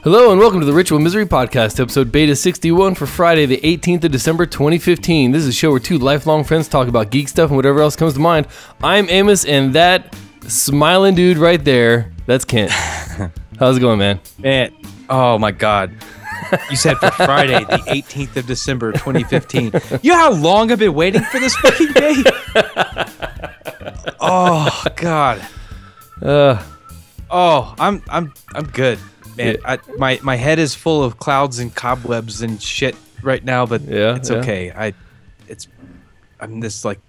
Hello and welcome to the Ritual Misery Podcast, episode beta 61 for Friday, the 18th of December, 2015. This is a show where two lifelong friends talk about geek stuff and whatever else comes to mind. I'm Amos, and that smiling dude right there, that's Kent. How's it going, man? Man, oh my God. You said for Friday, the 18th of December, 2015. You know how long I've been waiting for this fucking day? Oh, God. I'm good. Man, my head is full of clouds and cobwebs and shit right now, but it's okay. I'm this like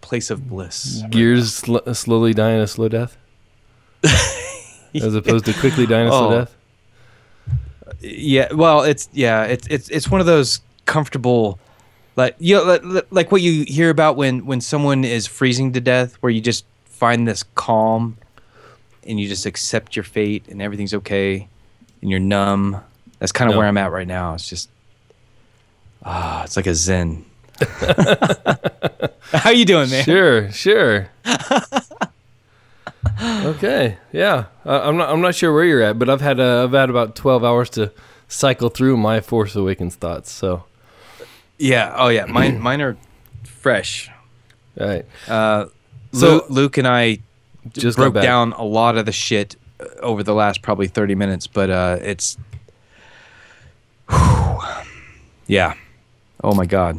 place of bliss. Gears slowly dying a slow death, as opposed to quickly dying a slow death. Yeah, well, it's one of those comfortable, like like what you hear about when someone is freezing to death, where you just find this calm and you just accept your fate and everything's okay. And you're numb. That's kind of where I'm at right now. It's just, it's like a zen. How you doing, man? Sure. Okay, yeah. I'm not sure where you're at, but I've had about 12 hours to cycle through my Force Awakens thoughts. So, yeah. Oh, yeah. Mine are fresh. All right. So Luke and I just broke down a lot of the shit over the last probably 30 minutes, but it's yeah, oh my God.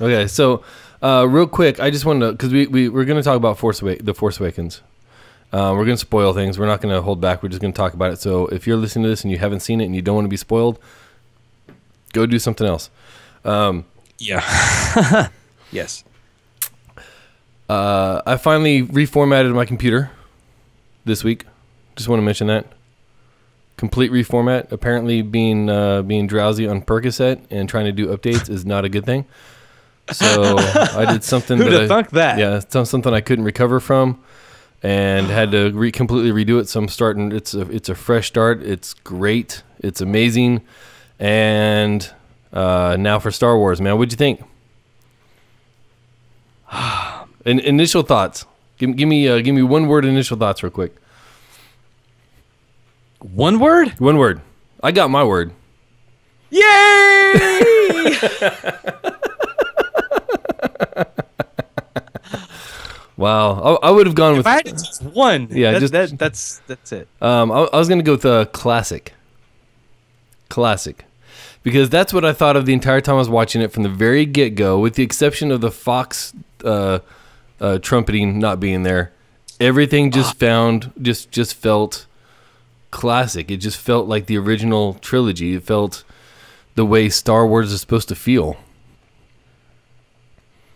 Okay, so real quick, I just wanted to, because we're going to talk about The Force Awakens. We're going to spoil things. We're not going to hold back. We're just going to talk about it. So if you're listening to this and you haven't seen it and you don't want to be spoiled, go do something else. Yeah. Yes. I finally reformatted my computer this week. Just want to mention that. Complete reformat. Apparently being drowsy on Percocet and trying to do updates is not a good thing. So I did something that. Yeah, something I couldn't recover from and had to completely redo it. So I'm starting. It's a fresh start. It's great. It's amazing. And now for Star Wars, man. What'd you think? Initial thoughts. Give me one word initial thoughts real quick. One word? One word. I got my word. Yay! Wow. I would have gone with... If I had just one. Yeah, that's it. I was going to go with classic. Classic. Because that's what I thought of the entire time I was watching it from the very get-go, with the exception of the Fox trumpeting not being there. Everything just felt... classic. It just felt like the original trilogy. It felt the way Star Wars is supposed to feel.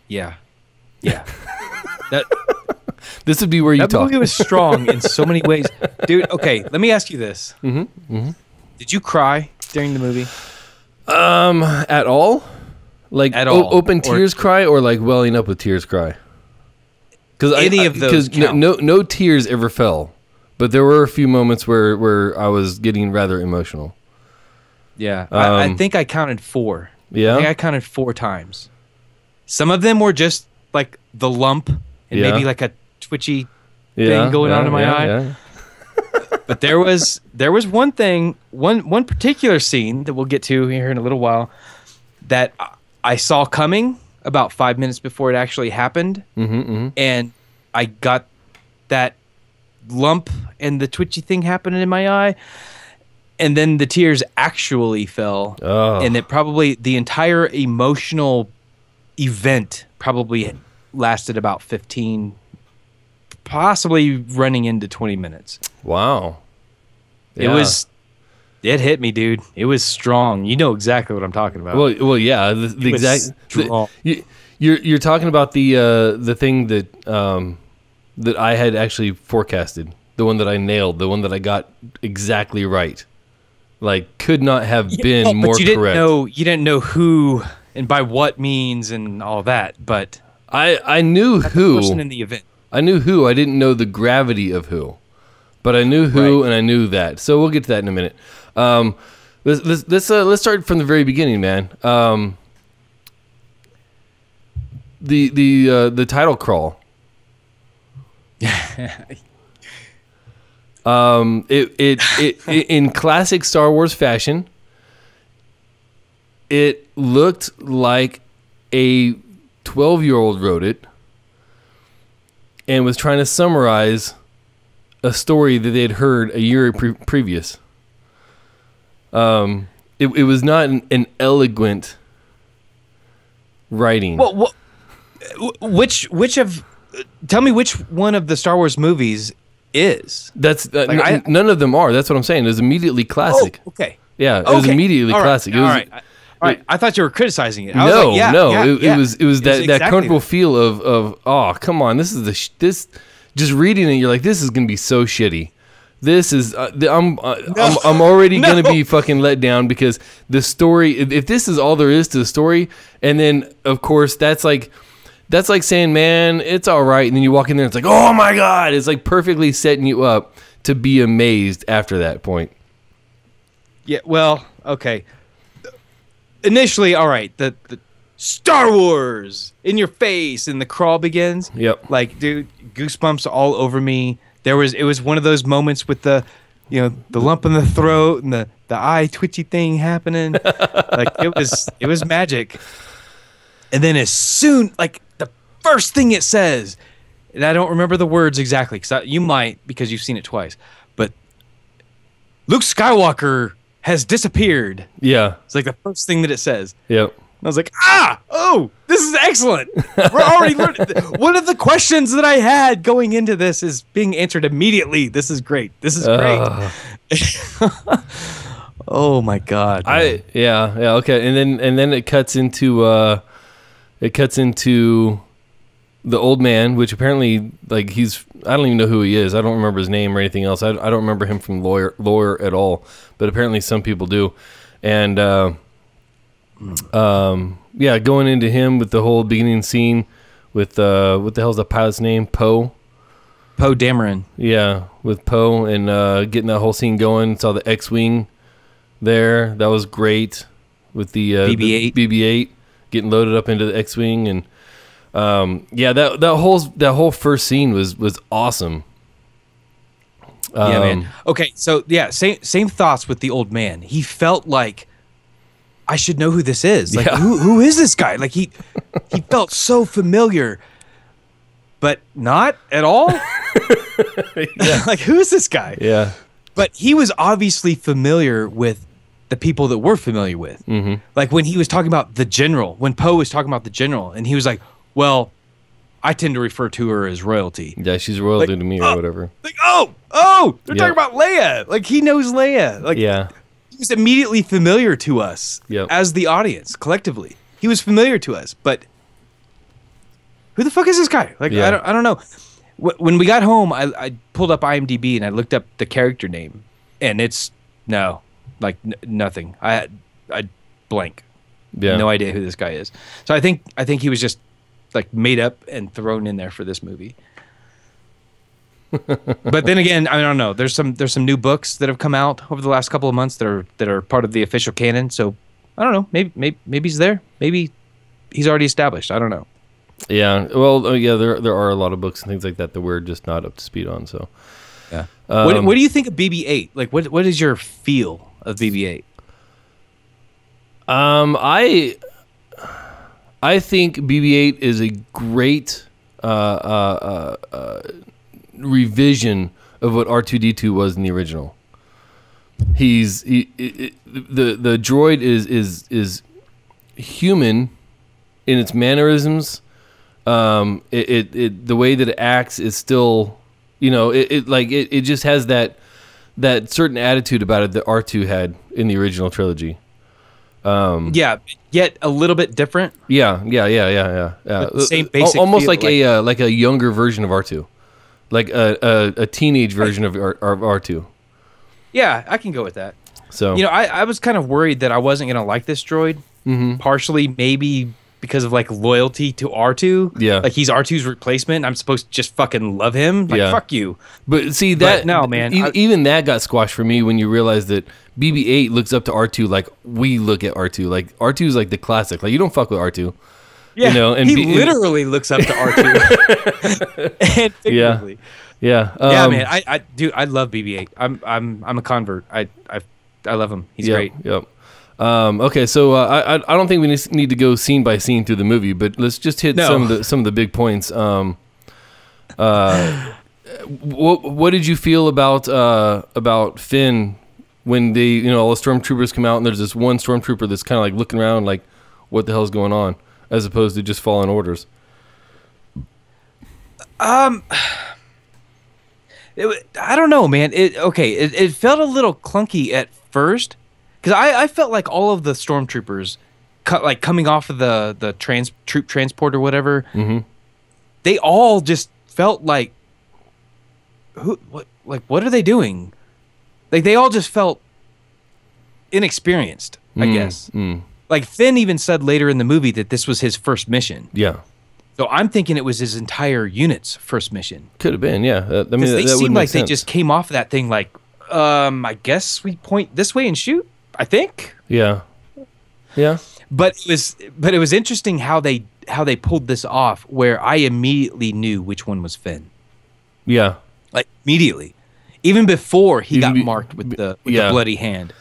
Yeah. This would be where you talk. That movie was strong in so many ways, dude. Okay, let me ask you this. Did you cry during the movie? At all? Like at all? Open tears cry, or like welling up with tears cry? Because any of those? Because no tears ever fell. But there were a few moments where I was getting rather emotional. Yeah. I think I counted four. Yeah. I think I counted four times. Some of them were just like the lump and maybe like a twitchy thing going on in my eye. Yeah. But there was one thing, one particular scene that we'll get to here in a little while that I saw coming about 5 minutes before it actually happened. And I got that lump and the twitchy thing happening in my eye, and then the tears actually fell. And it probably, the entire emotional event probably lasted about 15, possibly running into 20 minutes. Wow. Yeah. It hit me, dude. It was strong. You know exactly what I'm talking about. Well yeah, the exact you're talking about the thing that that I had actually forecasted, the one that I nailed, the one that I got exactly right. Like, could not have been more correct. You didn't know who and by what means and all that, but I knew who. The person in the event. I knew who. I didn't know the gravity of who, but I knew who, and I knew that. So we'll get to that in a minute. Let's start from the very beginning, man. the title crawl. It in classic Star Wars fashion, it looked like a 12-year-old wrote it and was trying to summarize a story that they had heard a year previous. It was not an eloquent writing. Well, which of? Tell me which one of the Star Wars movies is. That's like, none of them are. That's what I'm saying. It was immediately classic. Oh, okay. Yeah, it was immediately classic. All right. I thought you were criticizing it. I was like, yeah, no. It was that exactly that comfortable feel of oh, come on, this is the this. Just reading it, you're like, this is gonna be so shitty. This is I'm already gonna be fucking let down because the story. If this is all there is to the story, and then of course that's like saying, man, it's all right, and then you walk in there, and it's like, oh my god, it's like perfectly setting you up to be amazed after that point. Yeah. Well, okay. Initially, all right. The Star Wars in your face, and the crawl begins. Yep. Like, dude, goosebumps all over me. It was one of those moments with the, you know, the lump in the throat and the eye twitchy thing happening. Like it was magic. And then as soon, like the first thing it says, and I don't remember the words exactly because you might, because you've seen it twice, but Luke Skywalker has disappeared. Yeah. It's like the first thing that it says. Yep. And I was like, ah, oh, this is excellent. We're already learning. One of the questions that I had going into this is being answered immediately. This is great. This is great. Oh my god. Man. Yeah, okay. And then it cuts into the old man, which apparently like I don't even know who he is. I don't remember his name or anything else. I don't remember him from lore at all, but apparently some people do. And yeah, going into him with the whole beginning scene with what the hell's the pilot's name? Poe Dameron. Yeah, with Poe and getting that whole scene going. Saw the X-wing there. That was great with the BB-8. BB-8 getting loaded up into the X-wing, and yeah, that whole first scene was awesome. Yeah, man. Okay, so yeah, same thoughts with the old man. He felt like, I should know who this is. Like, yeah. Who is this guy? Like, he felt so familiar, but not at all. Yeah. Like, who is this guy? Yeah. But he was obviously familiar with the people that we're familiar with. Mm-hmm. Like, when he was talking about the general, when Poe was talking about the general, and he was like, well, I tend to refer to her as royalty. Yeah, she's royalty like, to me or whatever. Like, oh, they're talking about Leia. Like, he knows Leia. Like, yeah. He was immediately familiar to us as the audience collectively. He was familiar to us, but who the fuck is this guy? Like, yeah. I don't know. When we got home, I pulled up IMDb and I looked up the character name, and it's nothing. I blank. Yeah, no idea who this guy is. So I think he was just like made up and thrown in there for this movie. But then again, I don't know. There's some new books that have come out over the last couple of months that are part of the official canon. So I don't know. Maybe he's there. Maybe he's already established. I don't know. Yeah. Well, yeah. There are a lot of books and things like that that we're just not up to speed on. So yeah. What do you think of BB-8? Like, what is your feel of BB-8? I think BB-8 is a great revision of what R2-D2 was in the original. The droid is human in its mannerisms. The way that it acts is still, you know, it just has that certain attitude about it that R2 had in the original trilogy. Yeah, yet a little bit different. Yeah. But same basic, almost like a younger version of R2. Like a teenage version of R2. Yeah, I can go with that. So, you know, I was kind of worried that I wasn't going to like this droid. Mm-hmm. Partially maybe because of like loyalty to R2. Yeah. Like, he's R2's replacement. And I'm supposed to just fucking love him. Like, yeah. Fuck you. But see that. But no, man. Even that got squashed for me when you realize that BB-8 looks up to R2 like we look at R2. Like, R2's like the classic. Like, you don't fuck with R2. Yeah, you know, and he literally looks up to R2. And figuratively. Yeah, yeah, man. I love BB-8. I'm a convert. I love him. He's great. Yep. Okay, so I don't think we need to go scene by scene through the movie, but let's just hit some of the big points. What did you feel about Finn when they, you know, all the stormtroopers come out and there's this one stormtrooper that's kind of like looking around like, what the hell's going on, as opposed to just following orders? I don't know, man. It felt a little clunky at first, because I felt like all of the stormtroopers, like coming off of the troop transport or whatever, they all just felt like, what are they doing? Like, they all just felt inexperienced, I guess. Like, Finn even said later in the movie that this was his first mission. Yeah. So I'm thinking it was his entire unit's first mission. Could have been, yeah. I mean, they seemed like they just came off of that thing like, I guess we point this way and shoot, I think. Yeah. Yeah. But it was interesting how they pulled this off, where I immediately knew which one was Finn. Yeah. Like, immediately. Even before he got marked with the bloody hand.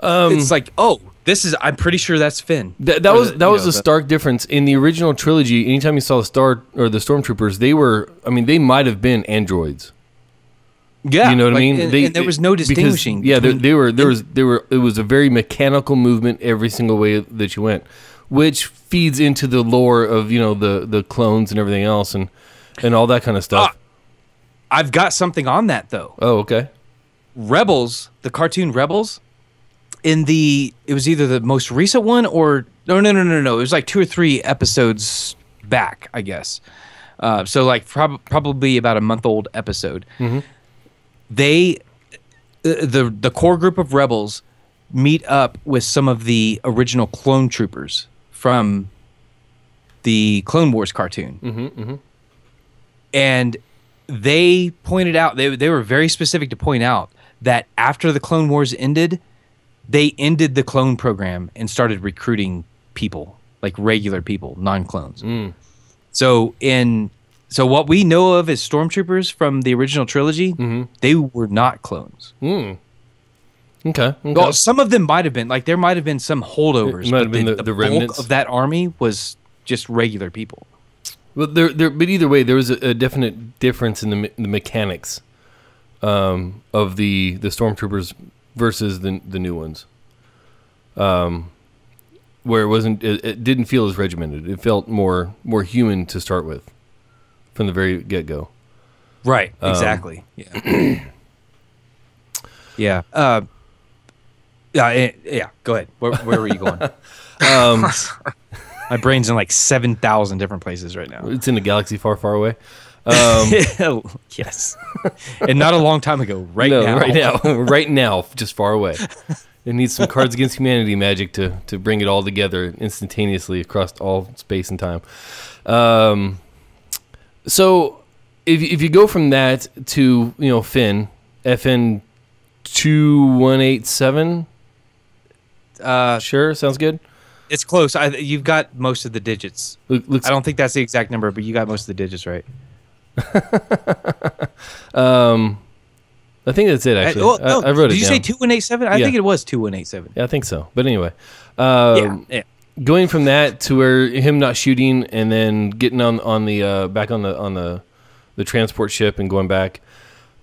It's like, oh, this is, I'm pretty sure that's Finn. That was a stark difference. In the original trilogy, anytime you saw the stormtroopers, they were, I mean, they might have been androids. Yeah. You know what I mean? And there was no distinguishing. Because, yeah, it was a very mechanical movement every single way that you went, which feeds into the lore of, you know, the clones and everything else and all that kind of stuff. I've got something on that, though. Oh, okay. Rebels, the cartoon Rebels, it was either the most recent one or no. It was like 2 or 3 episodes back, I guess. So like probably about a month-old episode. The core group of Rebels meet up with some of the original clone troopers from the Clone Wars cartoon, and they pointed out, they were very specific to point out that after the Clone Wars ended, they ended the clone program and started recruiting people, like regular people, non-clones. So what we know of as stormtroopers from the original trilogy, they were not clones. Okay. Well, some of them might have been. Like, there might have been some holdovers. It might have been the remnants of that army was just regular people. Well, but either way, there was a definite difference in the mechanics of the stormtroopers versus the new ones, where it didn't feel as regimented. It felt more human to start with, from the very get go. Right. Exactly. Yeah. Yeah. Yeah. Go ahead. Where were you going? My brain's in like 7,000 different places right now. It's in a galaxy far, far away. Yes. And not a long time ago. Right now. Just far away. It needs some Cards Against Humanity magic to bring it all together instantaneously across all space and time. So if you go from that to, you know, Finn, FN2187. Sure, sounds good. It's close. You've got most of the digits. I don't think that's the exact number, but you got most of the digits right. I think that's it, actually. I wrote it down. Did you say 2187? I think it was 2187. Yeah, I think so. But anyway, going from that to where him not shooting and then getting back on the transport ship and going back,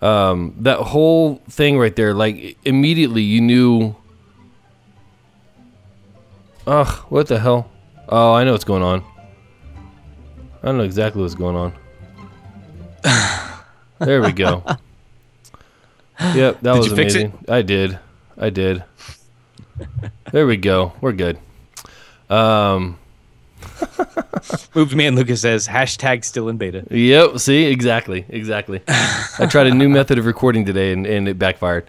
that whole thing right there, like, immediately you knew. Ugh, what the hell? Oh, I know what's going on. I don't know exactly what's going on. There we go. Yep, that was amazing. Fix it? I did. There we go. We're good. Moved Man Lucas says, # still in beta. Yep, see? Exactly. I tried a new method of recording today, and it backfired.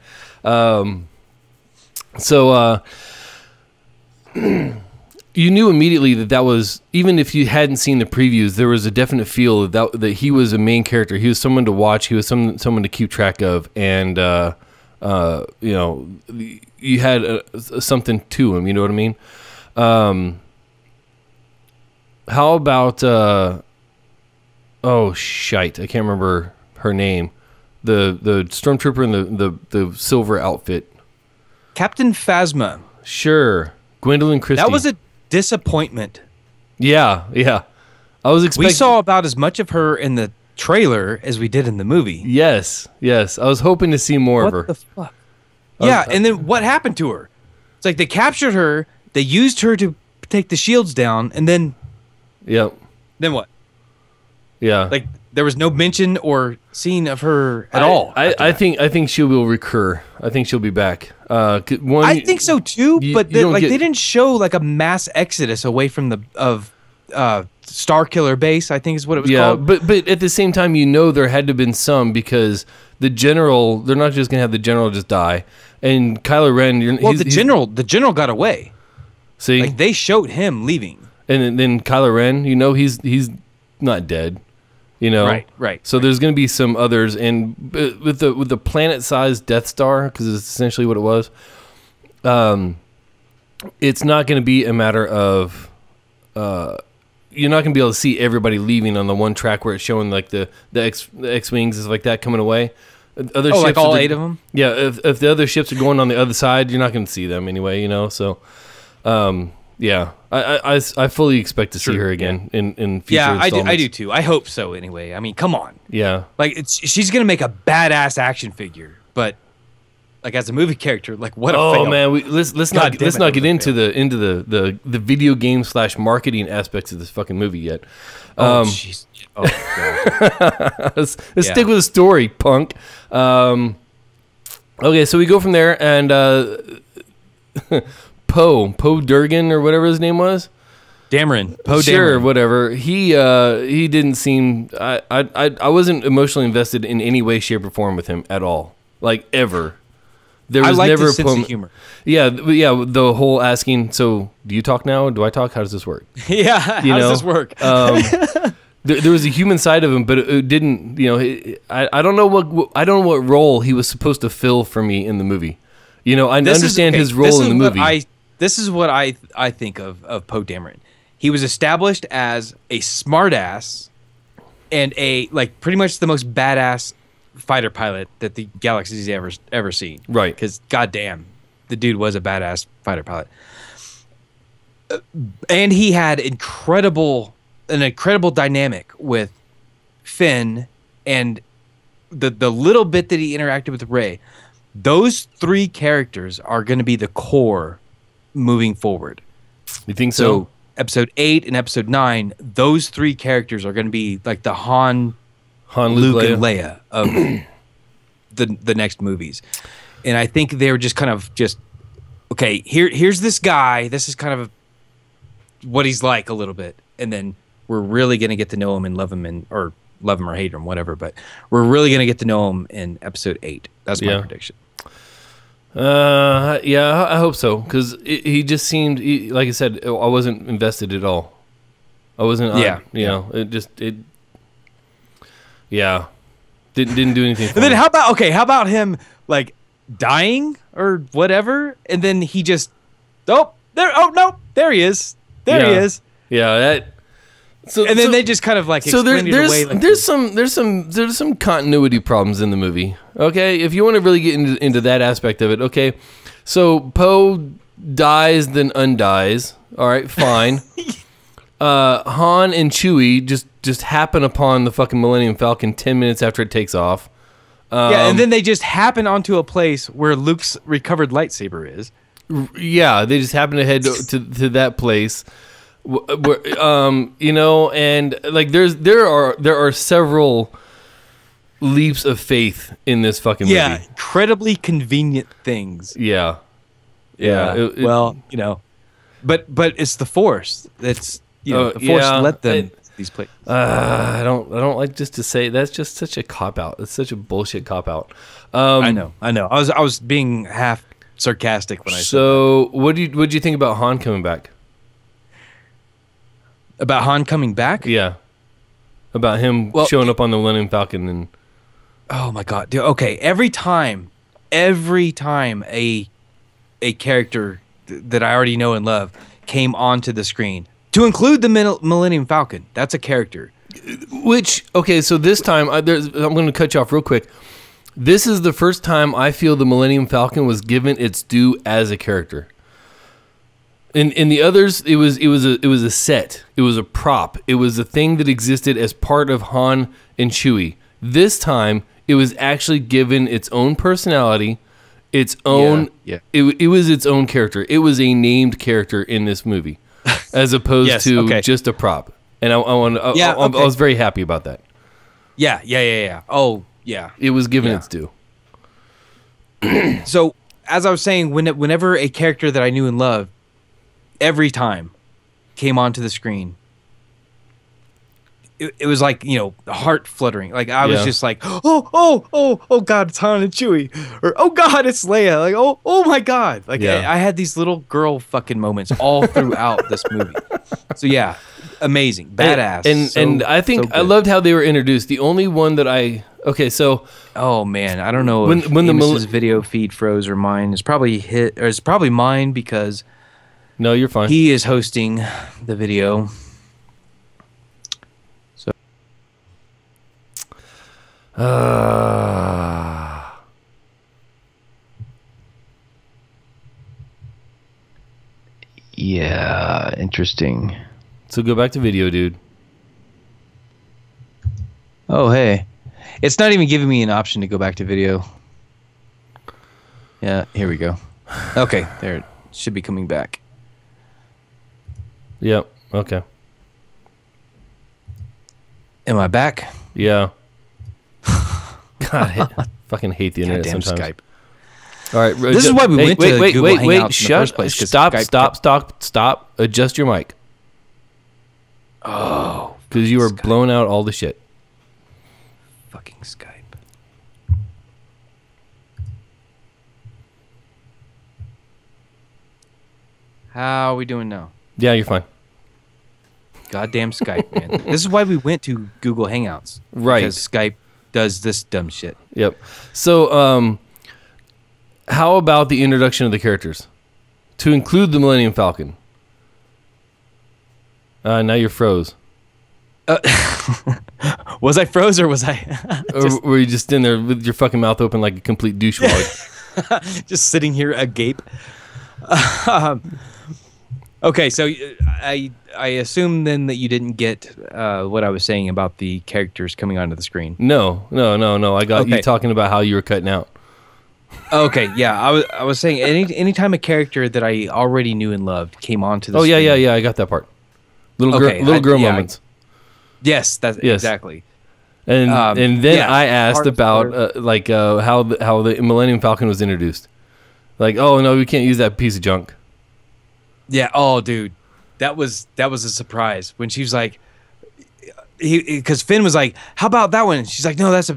You knew immediately that was, even if you hadn't seen the previews, there was a definite feel that he was a main character. He was someone to watch. He was someone to keep track of, and you know, you had something to him. You know what I mean? How about oh shite, I can't remember her name. The stormtrooper in the silver outfit. Captain Phasma. Sure. Gwendolyn Christie. That was a disappointment. Yeah, yeah. I was expecting. We saw about as much of her in the trailer as we did in the movie. Yes, yes. I was hoping to see more of her. What the fuck? Yeah, and then what happened to her? It's like they captured her, they used her to take the shields down, and then... Yep. Then what? Yeah. Like, there was no mention or scene of her at all. I think she will recur. I think she'll be back. One, I think so, too, but they didn't show, like, a mass exodus away from the... Starkiller base, I think is what it was called. Yeah, but at the same time, you know there had to have been some, because the general, they're not just going to have the general just die. And Kylo Ren... Well, the general got away. See? Like, they showed him leaving. And then Kylo Ren, you know, he's not dead. You know? Right, right. So there's going to be some others. And with the planet-sized Death Star, because it's essentially what it was, it's not going to be a matter of... you're not going to be able to see everybody leaving on the one track where it's showing like the X-Wings and stuff like that coming away. Other ships, like all eight of them? Yeah, if the other ships are going on the other side, you're not going to see them anyway, you know? So, yeah, I fully expect to see her again in future installments. Yeah, I do too. I hope so anyway. I mean, come on. Yeah. Like, she's going to make a badass action figure, but... Like, as a movie character, like, what a fail. Oh man, let's not get into the video game / marketing aspects of this fucking movie yet. Oh jeez. Oh god. let's stick with the story, punk. Okay, so we go from there, and Poe Durgan or whatever his name was. Dameron. Poe Dameron. Sure, whatever. He didn't seem I wasn't emotionally invested in any way, shape, or form with him at all. Like, ever. There was never a sense of humor. Yeah, yeah. The whole asking, so do you talk now? Do I talk? How does this work? Yeah, how does this work? there was a human side of him, but it didn't. You know, I don't know what role he was supposed to fill for me in the movie. You know, I understand his role in the movie. This is what I think of Poe Dameron. He was established as a smartass and like pretty much the most badass fighter pilot that the galaxy's ever seen, right? Because goddamn, the dude was a badass fighter pilot, and he had an incredible dynamic with Finn, and the little bit that he interacted with Rey. Those three characters are going to be the core moving forward. You think so? So episode 8 and episode 9, those three characters are going to be like the Han, Luke, and Leia of the next movies. And I think they were just kind of okay, here's this guy. This is kind of what he's like a little bit. And then we're really going to get to know him and love him, or love him or hate him, whatever. But we're really going to get to know him in episode 8. That's my prediction. Yeah, I hope so. Because he just seemed, like I said, I wasn't invested at all. I wasn't, Yeah, didn't do anything. And then how about him like dying or whatever, and then he just there he is, there he is. Yeah, that. So and then they just kind of like there's some continuity problems in the movie. Okay, if you want to really get into that aspect of it, okay, so Poe dies then undies. All right, fine. Han and Chewie just happen upon the fucking Millennium Falcon 10 minutes after it takes off. Yeah, and then they just happen onto a place where Luke's recovered lightsaber is. Yeah, they just happen to head to that place. Where, you know, and like there are several leaps of faith in this fucking movie. Yeah, incredibly convenient things. Yeah. Yeah. Well, you know. But it's the Force. That's, you know, the Force let them these places. I don't like just to say that's just such a cop out. It's such a bullshit cop out. I know. I was being half sarcastic when I said that. So what do you think about Han coming back? About Han coming back? Yeah. About him showing up on the Millennium Falcon and oh my god, dude. Okay, every time a character that I already know and love came onto the screen, to include the Millennium Falcon. That's a character. Which, okay, so this time, I'm going to cut you off real quick. This is the first time I feel the Millennium Falcon was given its due as a character. In the others, it was a set. It was a prop. It was a thing that existed as part of Han and Chewie. This time, it was actually given its own personality, its own. Yeah, yeah. It was its own character. It was a named character in this movie, as opposed to just a prop. And I was very happy about that. Yeah. Oh, yeah. It was given its due. So, as I was saying, whenever a character that I knew and loved, every time came onto the screen, it was like, you know, heart fluttering. Like, I was just like, oh, God, it's Han and Chewie. Or, oh, God, it's Leia. Like, oh my God. Like, I had these little girl fucking moments all throughout this movie. So, yeah, amazing. Badass. And I think I loved how they were introduced. The only one that I... Okay, so... Oh, man, I don't know when Amos's video feed froze or mine. It's probably mine because... No, you're fine. He is hosting the video. So, yeah, interesting. So go back to video, dude. Oh, hey. It's not even giving me an option to go back to video. Yeah, here we go. Okay, there it should be coming back. Yep. Okay. Am I back? Yeah. God, I fucking hate the internet sometimes. Skype. All right. This is why we went to Google Hangouts. Stop. Adjust your mic. Oh. Because you were blowing out all the shit. Fucking Skype. How are we doing now? Yeah, you're fine. Goddamn Skype, man. This is why we went to Google Hangouts. Right. Because Skype does this dumb shit. Yep. So, how about the introduction of the characters? To include the Millennium Falcon. Now you're froze. Was I froze or was I... Or were you just in there with your fucking mouth open like a complete douchebag? Just sitting here agape. Okay, so I assume then that you didn't get what I was saying about the characters coming onto the screen. No. I got you talking about how you were cutting out. Okay, yeah, I was saying any time a character that I already knew and loved came onto the screen. Oh yeah, I got that part. Little girl moments. Yes, exactly. And then I asked about how the Millennium Falcon was introduced. Like, oh no, we can't use that piece of junk. Yeah. Oh, dude, that was a surprise when she was like, because Finn was like, "How about that one?" She's like, "No, that's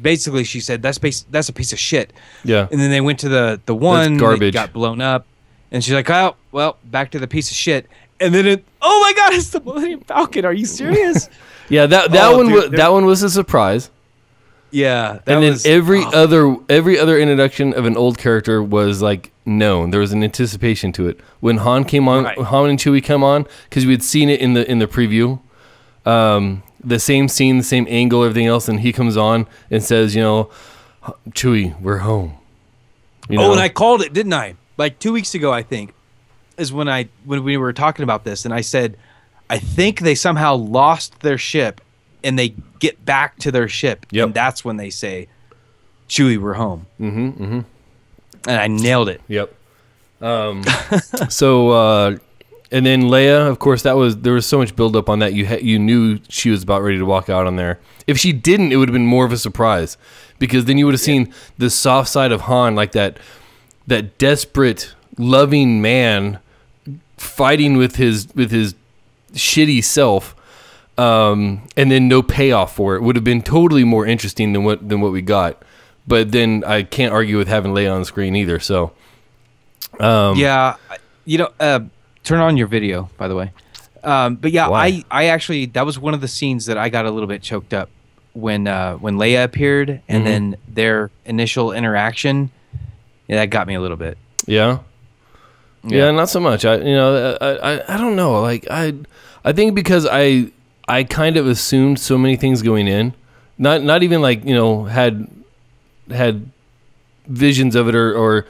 basically," she said, "that's a piece of shit." Yeah. And then they went to the one that got blown up, and she's like, "Oh, well, back to the piece of shit." And then oh my God, it's the Millennium Falcon. Are you serious? Yeah. That one was a surprise. Yeah. And then every other introduction of an old character was like known. There was an anticipation to it. When Han came on, Han and Chewie come on, because we had seen it in the preview. The same scene, the same angle, everything else, and he comes on and says, you know, Chewie, we're home. You know? Oh, and I called it, didn't I? Like 2 weeks ago, I think, is when we were talking about this, and I said, I think they somehow lost their ship and they get back to their ship. Yep. And that's when they say, Chewie, we're home. Mm-hmm, mm-hmm. And I nailed it. Yep. And then Leia, of course, there was so much buildup on that. You knew she was about ready to walk out on there. If she didn't, it would have been more of a surprise, because then you would have seen the soft side of Han, like that desperate, loving man fighting with his shitty self. And then no payoff for it would have been totally more interesting than what we got. But then I can't argue with having Leia on the screen either. So, yeah, you know, turn on your video, by the way. But yeah, I actually, that was one of the scenes that I got a little bit choked up when Leia appeared, and then their initial interaction. Yeah, that got me a little bit. Yeah. Yeah, not so much. I don't know. Like I think because I kind of assumed so many things going in. Not even like, had visions of it or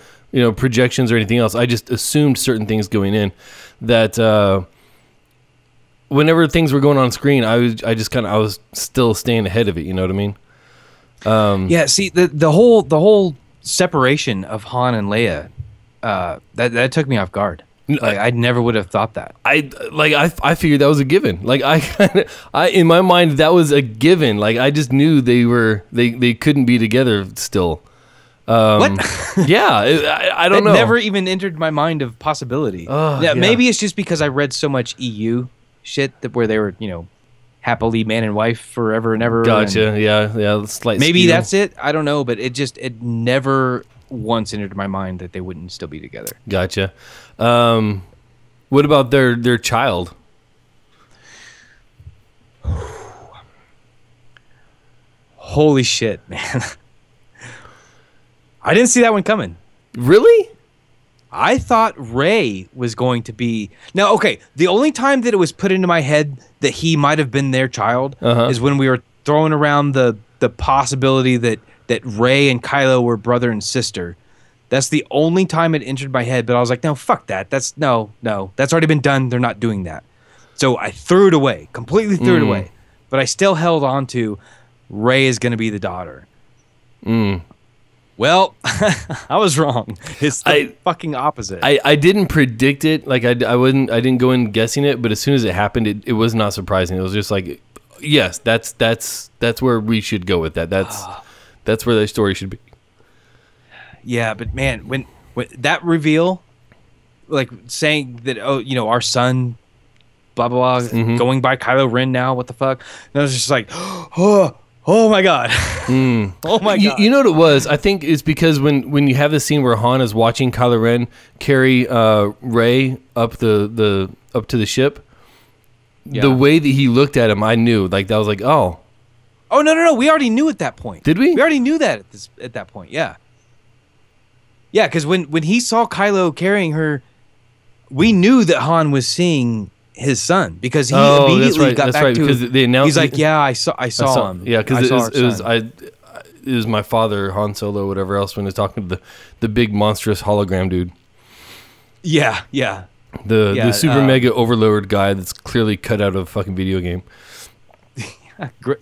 projections or anything else. I just assumed certain things going in that whenever things were going on screen, I was still staying ahead of it, you know what I mean? Yeah, see the whole separation of Han and Leia, that took me off guard. Like, I never would have thought that. I figured that was a given. Like in my mind that was a given. Like I just knew they couldn't be together still. What? Yeah, I don't know. It never even entered my mind of possibility. Yeah, maybe it's just because I read so much EU shit where they were, happily man and wife forever and ever. Gotcha. And yeah. Maybe that's it. I don't know, but it never once entered my mind that they wouldn't still be together. Gotcha. What about their child? Holy shit, man. I didn't see that one coming. Really? I thought Rey was going to be... Now, okay, the only time that it was put into my head that he might have been their child is when we were throwing around the possibility that Rey and Kylo were brother and sister. That's the only time it entered my head, but I was like, no, fuck that. That's... No. That's already been done. They're not doing that. So I threw it away. Completely threw it away. But I still held on to Rey is going to be the daughter. Well, I was wrong. It's the fucking opposite. I didn't predict it. Like I didn't go in guessing it. But as soon as it happened, it was not surprising. It was just like, yes, that's where we should go with that. That's where the story should be. Yeah, but man, when that reveal, like saying that, oh, our son, blah blah blah, going by Kylo Ren now. What the fuck? And I was just like, oh. Oh my god! Oh my god! You know what it was? I think it's because when you have the scene where Han is watching Kylo Ren carry Rey up up to the ship, the way that he looked at him, I knew. Like that was like, oh, no! We already knew at that point. Did we? We already knew that at that point. Yeah. Because when he saw Kylo carrying her, we knew that Han was seeing his son, because he immediately got back to him. He's like, yeah, I saw him. Yeah, because it was my father, Han Solo, whatever else, when he was talking to the big monstrous hologram dude. Yeah. The super mega overlord guy that's clearly cut out of a fucking video game.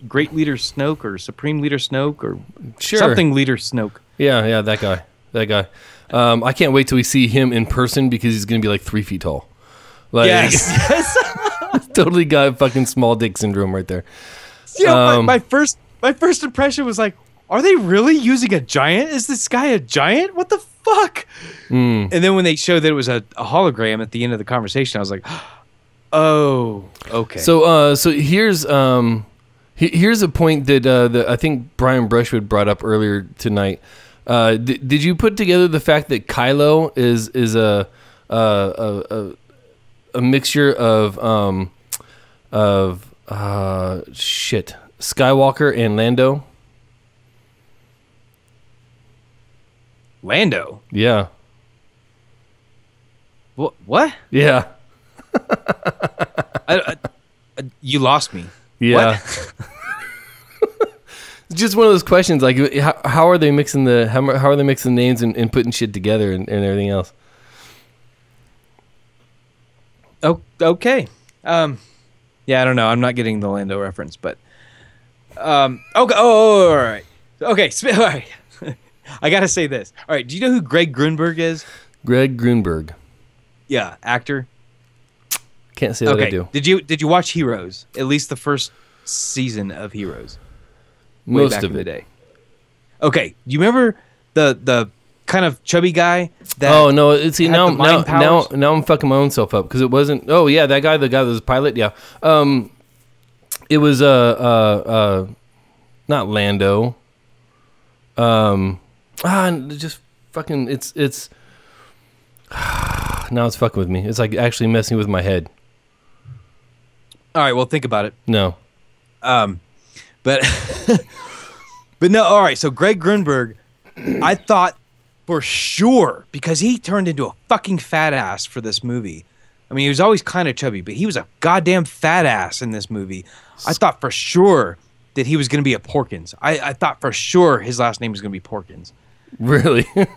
Great Leader Snoke or Supreme Leader Snoke or something Leader Snoke. Yeah, that guy. I can't wait till we see him in person, because he's going to be like 3 feet tall. Like, yes. Totally got fucking small dick syndrome right there. My first impression was like, are they really using a giant? Is this guy a giant? What the fuck? And then when they showed that it was a hologram at the end of the conversation, I was like, oh, okay. So here's a point that I think Brian Brushwood brought up earlier tonight. Did you put together the fact that Kylo is a mixture of shit, Skywalker and Lando. Lando? Yeah. What? Yeah. You lost me. Yeah. What? It's just one of those questions. Like, how are they mixing names and putting shit together and everything else? Oh, okay. Yeah, I don't know. I'm not getting the Lando reference, but okay. Oh, all right. Okay, all right. I gotta say this. All right. Do you know who Greg Grunberg is? Greg Grunberg. Yeah, actor. Can't say that I do. Did you watch Heroes? At least the first season of Heroes. Most of it. Way back in the day. Okay. You remember the kind of chubby guy that now I'm fucking my own self up, because it wasn't the guy that was a pilot. It was not Lando. Just fucking it's now it's fucking with me. It's like actually messing with my head. All right, well, think about it. No. But no, all right, so Greg Grunberg, I thought for sure, because he turned into a fucking fat ass for this movie. I mean, he was always kind of chubby, but he was a goddamn fat ass in this movie. I thought for sure that he was going to be a Porkins. I thought for sure his last name was going to be Porkins. Really? And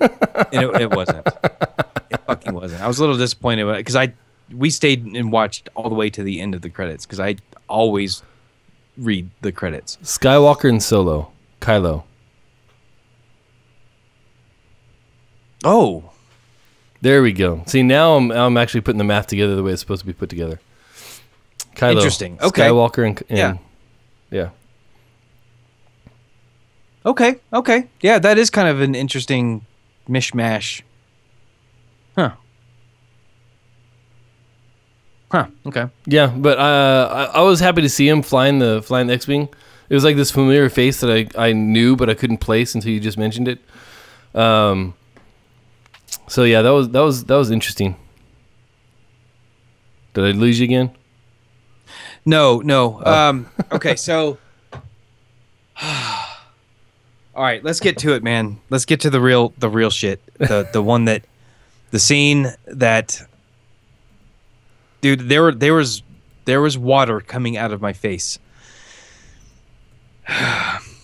it wasn't. It fucking wasn't. I was a little disappointed about it because we stayed and watched all the way to the end of the credits because I always read the credits. Skywalker and Solo. Kylo. Oh. There we go. See, now I'm actually putting the math together the way it's supposed to be put together. Kylo. Interesting. Okay. Skywalker and yeah. Yeah. Okay. Okay. Yeah, that is kind of an interesting mishmash. Huh. Huh. Okay. Yeah, but I was happy to see him flying the X-Wing. It was like this familiar face that I knew, but I couldn't place until you just mentioned it. So yeah, that was interesting. Did I lose you again? No. Oh. Okay, so all right, let's get to it, man. Let's get to the real shit. The one that the scene that dude, there was water coming out of my face.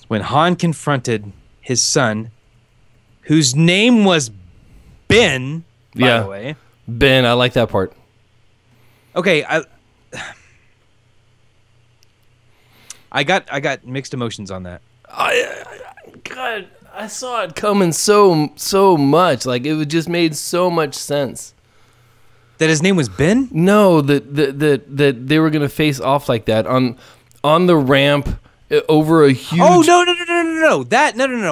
When Han confronted his son, whose name was Ben, by the way. Ben, I like that part. Okay, I got mixed emotions on that. God, I saw it coming so much. Like it just made so much sense that his name was Ben. No, that they were gonna face off like that on the ramp over a huge. Oh no! No!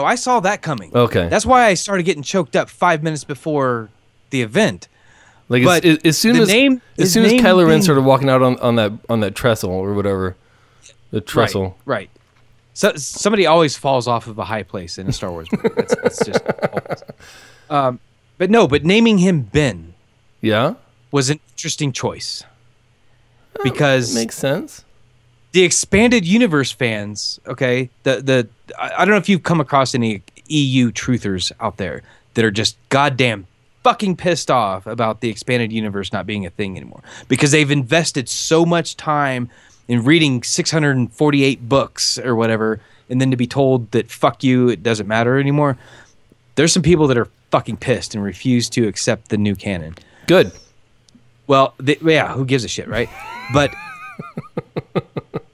I saw that coming. Okay, that's why I started getting choked up 5 minutes before the event. Like but as soon as Kylo Ren started walking out on that trestle or whatever, the trestle. Right. So somebody always falls off of a high place in a Star Wars movie. That's just always. But naming him Ben, yeah, was an interesting choice because makes sense. The expanded universe fans, okay, I don't know if you've come across any EU truthers out there that are just goddamn fucking pissed off about the expanded universe not being a thing anymore because they've invested so much time in reading 648 books or whatever, and then to be told that fuck you, it doesn't matter anymore. There's some people that are fucking pissed and refuse to accept the new canon. Good. Well, yeah, who gives a shit, right? But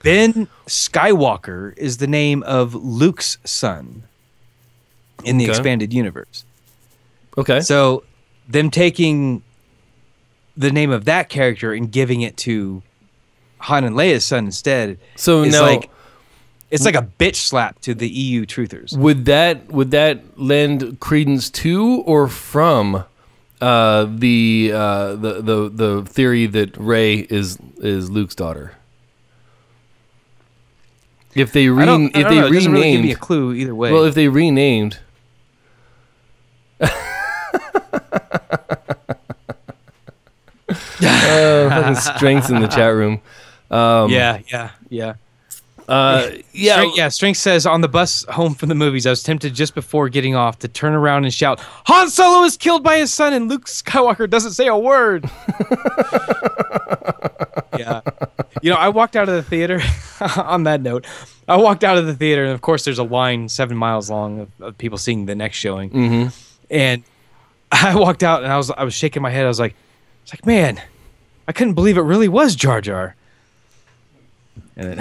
Ben Skywalker is the name of Luke's son in the expanded universe. Okay. So them taking the name of that character and giving it to Han and Leia's son instead. So it's like a bitch slap to the EU truthers. Would that lend credence to or from the theory that Rey is Luke's daughter? If they renamed, it doesn't really give me a clue either way. Well, if they renamed. Fucking strengths in the chat room. Strength says on the bus home from the movies, I was tempted just before getting off to turn around and shout, "Han Solo is killed by his son, and Luke Skywalker doesn't say a word." Yeah, you know, I walked out of the theater. On that note, I walked out of the theater, and of course, there's a line 7 miles long of people seeing the next showing. Mm-hmm. And I walked out, and I was shaking my head. I was like, "It's like, man, I couldn't believe it really was Jar Jar." And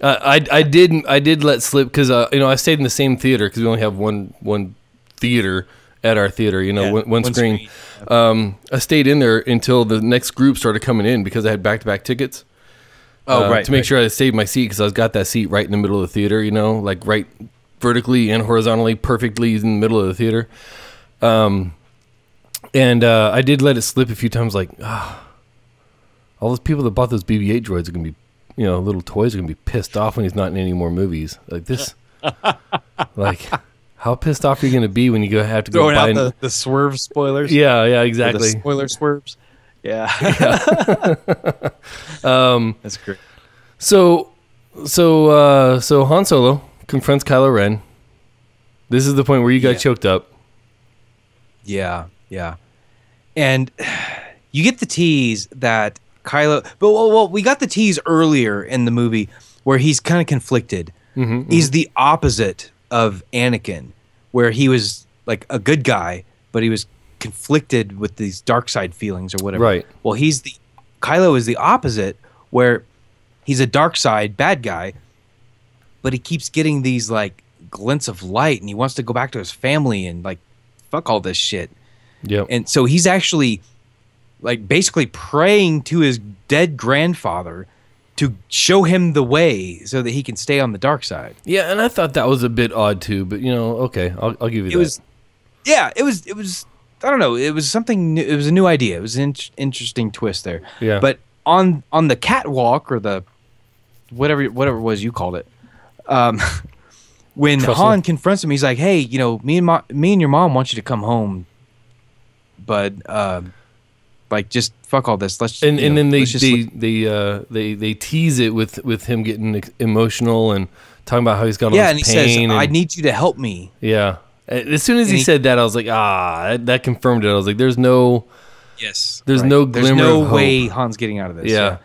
I did let slip because you know, I stayed in the same theater because we only have one theater at our theater, you know, yeah, one screen. Yeah. I stayed in there until the next group started coming in because I had back-to-back tickets. To make sure I saved my seat because I got that seat right in the middle of the theater, you know, like right vertically and horizontally, perfectly in the middle of the theater. And I did let it slip a few times, like, all those people that bought those BB-8 droids are going to be, you know, little toys are going to be pissed off when he's not in any more movies. Like this, like, how pissed off are you going to be when you have to go buy the swerve spoilers? Yeah, exactly. Or the spoiler swerves. Yeah. That's great. So Han Solo confronts Kylo Ren This is the point where you got choked up. Yeah, yeah. And you get the tease that Kylo... But well, we got the tease earlier in the movie where he's kind of conflicted. Mm-hmm, he's the opposite of Anakin, where he was like a good guy, but he was conflicted with these dark side feelings or whatever. Right. Well, he's the... Kylo is the opposite, where he's a dark side bad guy, but he keeps getting these like glints of light, and he wants to go back to his family and like fuck all this shit. Yeah. And so he's actually like basically praying to his dead grandfather to show him the way so that he can stay on the dark side. Yeah, and I thought that was a bit odd too, but you know, okay, I'll give you that. It was I don't know, it was something new, it was a new idea. It was an interesting twist there. Yeah. But on the catwalk, or the whatever it was you called it, when Han confronts him, he's like, "Hey, you know, me and your mom want you to come home, but like just fuck all this. Let's." And then they tease it with him getting emotional and talking about how he's got all this pain. He says, "I need you to help me." Yeah. As soon as he said that, I was like, ah, that confirmed it. I was like, there's no... Yes. There's no glimmer of hope. There's no way Han's getting out of this. Yeah.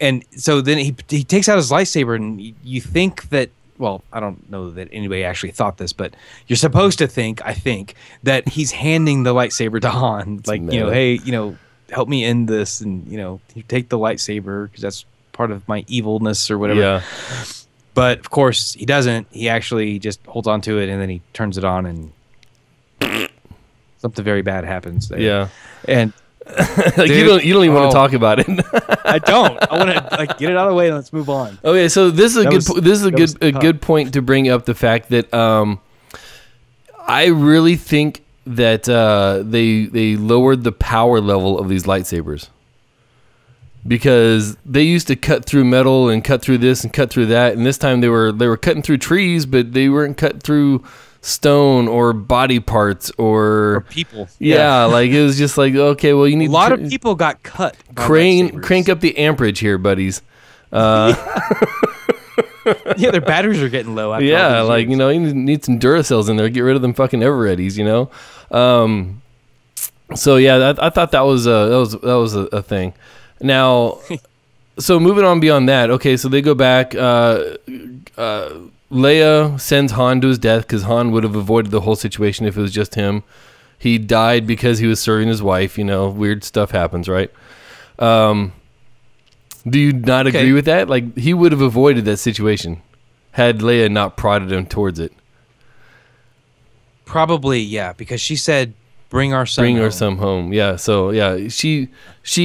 And so then he takes out his lightsaber, and you think that... Well, I don't know that anybody actually thought this, but you're supposed to think, I think, that he's handing the lightsaber to Han. It's like, you know, hey, you know, help me end this, and, you know, you take the lightsaber because that's part of my evilness or whatever. Yeah. But, of course, he doesn't. He actually just holds on to it, and then he turns it on, and something very bad happens there. Yeah. And like, dude, you don't even want to talk about it. I don't. I want to like get it out of the way and let's move on. Okay, so this is a good point to bring up the fact that I really think that they lowered the power level of these lightsabers. Because they used to cut through metal and cut through this and cut through that, and this time they were cutting through trees, but they weren't cut through stone or body parts or people. Yeah, like it was just like, okay, well, you need a lot of people got cut. Crank up the amperage here, buddies. Yeah, their batteries are getting low. Yeah, like years. You know, you need some Duracells in there. Get rid of them fucking Everettis, you know. So yeah, I thought that was a thing. Now, so moving on beyond that, okay, so they go back. Leia sends Han to his death because Han would have avoided the whole situation if it was just him. He died because he was serving his wife. You know, weird stuff happens, right? Do you not agree with that? Like, he would have avoided that situation had Leia not prodded him towards it. Probably, yeah, because she said... Bring our son home. Yeah. So yeah, she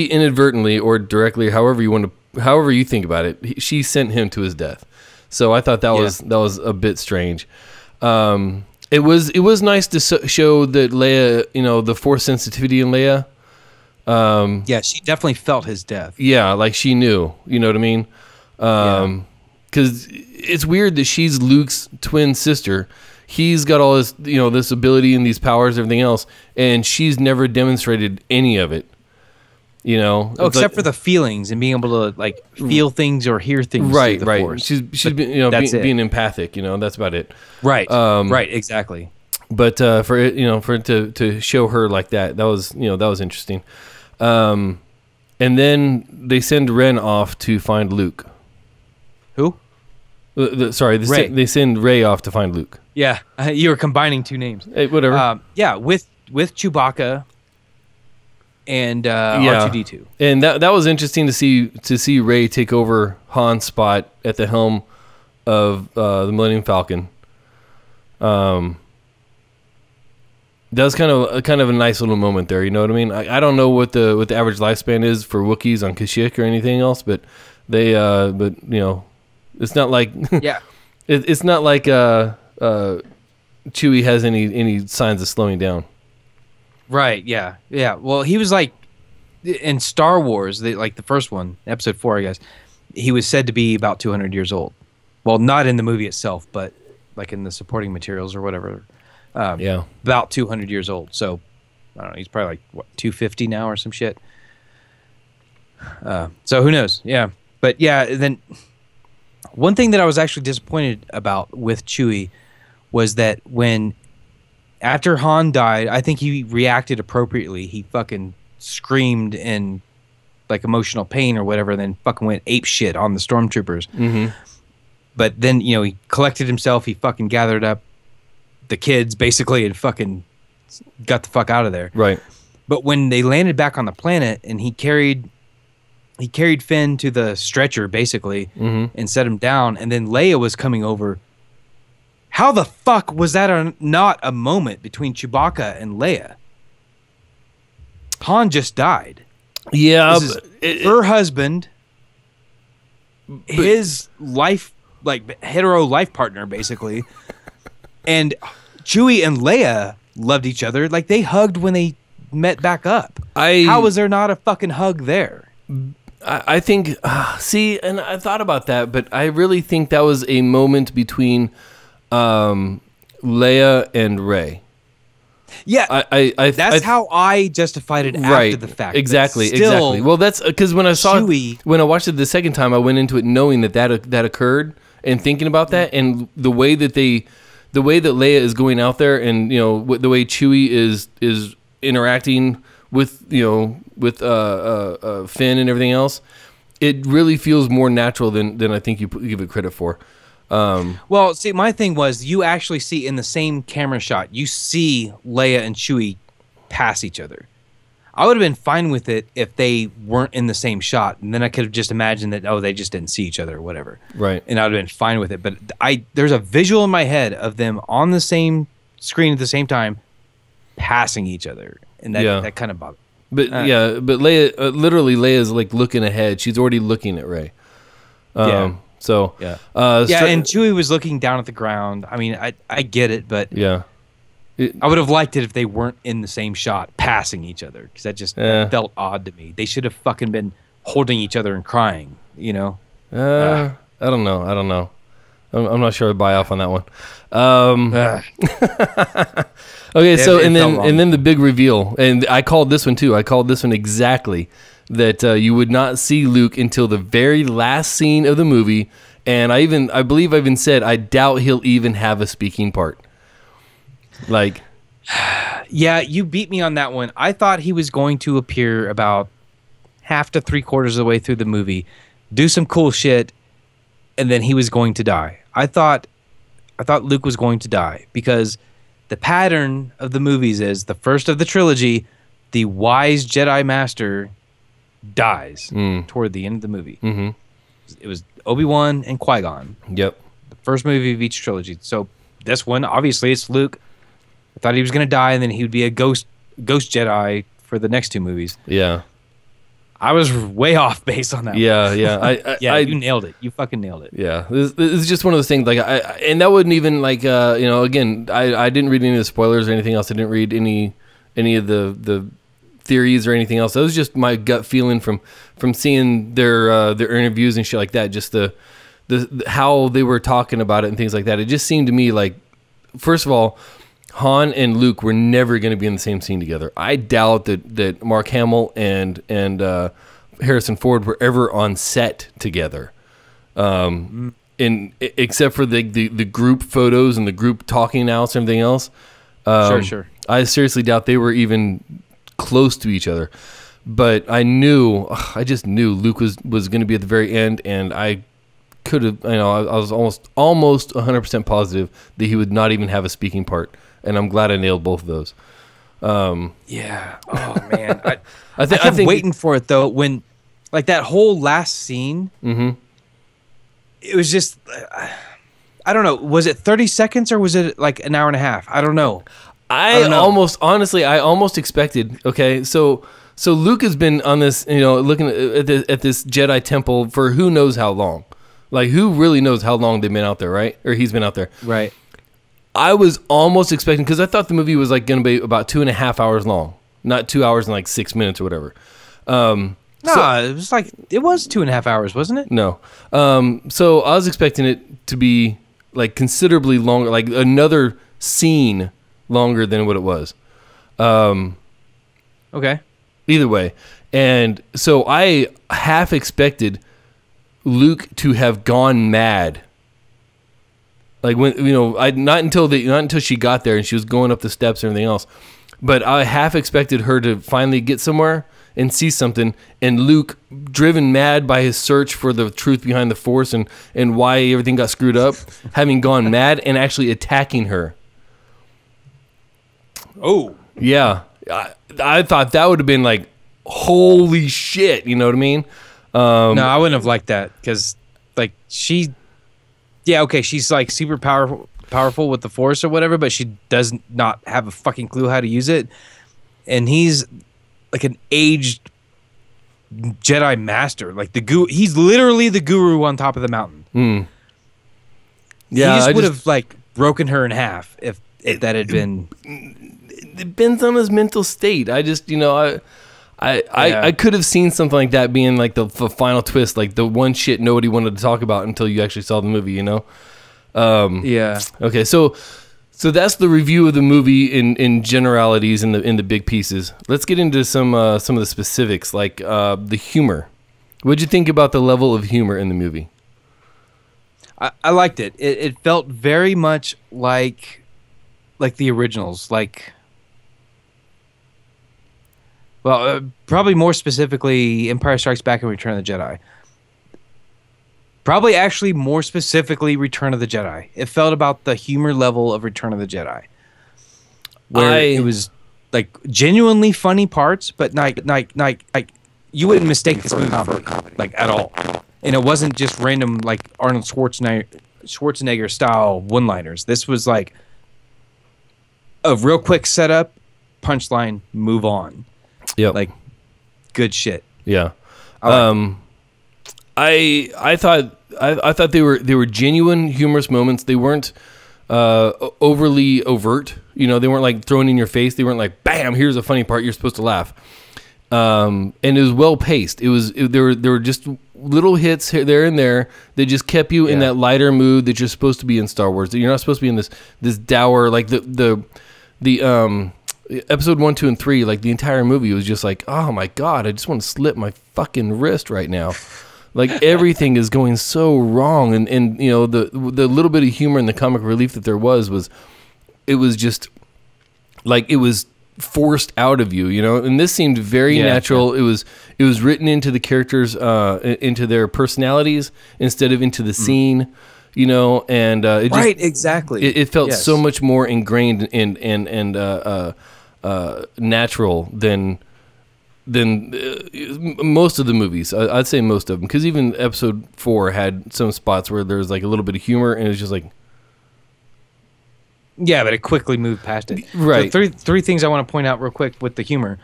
inadvertently or directly, however you think about it, she sent him to his death. So I thought that was a bit strange. It was nice to show that Leia, you know, the Force sensitivity in Leia. Yeah, she definitely felt his death. Yeah, like she knew. You know what I mean? Because it's weird that she's Luke's twin sister. He's got all this, you know, this ability and these powers, everything else, and she's never demonstrated any of it, you know. Oh, except like, for the feelings and being able to like feel things or hear things. Right, the right. Force. She's been, you know, being empathic, you know. That's about it. Right, right, exactly. But for it, you know, for it to show her like that, that was interesting. And then they send Ren off to find Luke. Who? They send Rey off to find Luke. Yeah, you were combining two names. Hey, whatever. Yeah, with Chewbacca and R2-D2. And that was interesting to see Rey take over Han's spot at the helm of the Millennium Falcon. That was kind of a nice little moment there. You know what I mean? I don't know what the average lifespan is for Wookiees on Kashyyyk or anything else, but they you know, it's not like it's not like Chewie has any signs of slowing down. Right, yeah. Yeah. Well, he was like in Star Wars, like the first one, episode 4, I guess, he was said to be about 200 years old. Well, not in the movie itself, but like in the supporting materials or whatever. About 200 years old. So, I don't know, he's probably like what, 250 now or some shit. So who knows? Yeah. But yeah, then one thing that I was actually disappointed about with Chewie was that when after Han died, I think he reacted appropriately. He fucking screamed in like emotional pain or whatever, and then fucking went ape shit on the stormtroopers. Mm-hmm. But then, you know, he collected himself. He fucking gathered up the kids basically and fucking got the fuck out of there. Right. But when they landed back on the planet and he carried Finn to the stretcher basically, mm-hmm, and set him down, and then Leia was coming over. How the fuck was that not a moment between Chewbacca and Leia? Han just died. Yeah. Her husband, his life, like hetero life partner basically. And Chewie and Leia loved each other. Like they hugged when they met back up. How was there not a fucking hug there? I think, see, and I thought about that, but I really think that was a moment between Leia and Rey. Yeah, that's how I justified it, right, after the fact. Exactly, exactly. Well, that's because when I saw Chewie, when I watched it the second time, I went into it knowing that occurred and thinking about that, and the way that Leia is going out there, and you know the way Chewie is interacting with, you know, with Finn and everything else, it really feels more natural than I think you give it credit for. Well, see, my thing was you actually see in the same camera shot, you see Leia and Chewie pass each other. I would have been fine with it if they weren't in the same shot, and then I could have just imagined that, oh, they just didn't see each other or whatever. Right. And I would have been fine with it. But there's a visual in my head of them on the same screen at the same time passing each other, and that kind of bothered me. But yeah, but Leia, literally Leia's like looking ahead. She's already looking at Rey. Yeah. So yeah, and Chewie was looking down at the ground. I mean, I get it, but yeah, I would have liked it if they weren't in the same shot passing each other, because that just felt odd to me. They should have fucking been holding each other and crying, you know. I don't know. I'm not sure I buy off on that one. Okay, so and then the big reveal, and I called this one too. I called this one exactly. That you would not see Luke until the very last scene of the movie, and I believe I even said I doubt he'll even have a speaking part. Like, yeah, you beat me on that one. I thought he was going to appear about half to three-quarters of the way through the movie, do some cool shit, and then he was going to die. I thought Luke was going to die, because the pattern of the movies is the first of the trilogy, the wise Jedi Master dies toward the end of the movie. Mm-hmm. It was Obi-Wan and Qui-Gon. Yep. The first movie of each trilogy. So this one, obviously, it's Luke. I thought he was going to die, and then he would be a ghost Jedi for the next two movies. Yeah. I was way off base on that. Yeah, one. Yeah. You nailed it. You fucking nailed it. Yeah. This is just one of those things. Like, and that wouldn't even, like, you know, again, I didn't read any of the spoilers or anything else. I didn't read any of the theories or anything else. That was just my gut feeling from seeing their interviews and shit like that. Just the how they were talking about it and things like that. It just seemed to me like, first of all, Han and Luke were never going to be in the same scene together. I doubt that Mark Hamill and Harrison Ford were ever on set together. Except for the group photos and the group talking outs and everything else. Sure. I seriously doubt they were even close to each other, but I just knew Luke was going to be at the very end, and I could have, you know, I was almost 100% positive that he would not even have a speaking part, and I'm glad I nailed both of those. Yeah. Oh man, I kept waiting for it though. When like that whole last scene, it was just, I don't know. Was it 30 seconds or was it like an hour and a half? I don't know. I almost expected. Okay, so Luke has been on this, you know, looking at this Jedi temple for who knows how long. Like, who really knows how long they've been out there, right? Or he's been out there, right? I was almost expecting, because I thought the movie was like going to be about 2.5 hours long, not 2 hours and like 6 minutes or whatever. It was 2.5 hours, wasn't it? No. So I was expecting it to be like considerably longer, like another scene longer than what it was. Okay. Either way. And so I half expected Luke to have gone mad Like when, you know, not until she got there and she was going up the steps and everything else. But I half expected her to finally get somewhere and see something, and Luke, driven mad by his search for the truth behind the Force and why everything got screwed up, having gone mad and actually attacking her. Oh. Yeah. I thought that would have been like, holy shit, you know what I mean? No, I wouldn't have liked that, because, like, she... Yeah, okay, she's, like, super powerful with the Force or whatever, but she does not have a fucking clue how to use it. And he's... like an aged Jedi master, like the guru. He's literally the guru on top of the mountain. Mm. Yeah, he just would have like broken her in half if that had been. It depends on his mental state. I just, you know, I could have seen something like that being like the final twist, like the one shit nobody wanted to talk about until you actually saw the movie. You know. Yeah. Okay, so. So that's the review of the movie in generalities, in the big pieces. Let's get into some of the specifics, like the humor. What'd you think about the level of humor in the movie? I liked it. It felt very much like the originals, like probably more specifically Empire Strikes Back and Return of the Jedi. Probably actually more specifically Return of the Jedi. It felt about the humor level of Return of the Jedi. Where it was like genuinely funny parts, but like you wouldn't mistake this movie for a comedy, like at all. And it wasn't just random like Arnold Schwarzenegger style one-liners. This was like a real quick setup, punchline, move on. Yeah. Like good shit. Yeah. I thought they were genuine humorous moments. They weren't overly overt. You know, they weren't like thrown in your face. They weren't like bam, here's a funny part. You're supposed to laugh. And it was well paced. It was there were just little hits here, there and there that just kept you in that lighter mood that you're supposed to be in Star Wars. That you're not supposed to be in this dour, like the Episode 1, 2, and 3. Like the entire movie was just like, oh my god, I just want to slip my fucking wrist right now. Like everything is going so wrong, and you know the little bit of humor and the comic relief that there was it was just like it was forced out of you, you know. And this seemed very natural. It was written into the characters, into their personalities instead of into the scene, you know. And it felt so much more ingrained and natural than most of the movies. I'd say most of them, because even Episode 4 had some spots where there was like a little bit of humor, and it was just like, yeah, but it quickly moved past it. Right. So three things I want to point out real quick with the humor.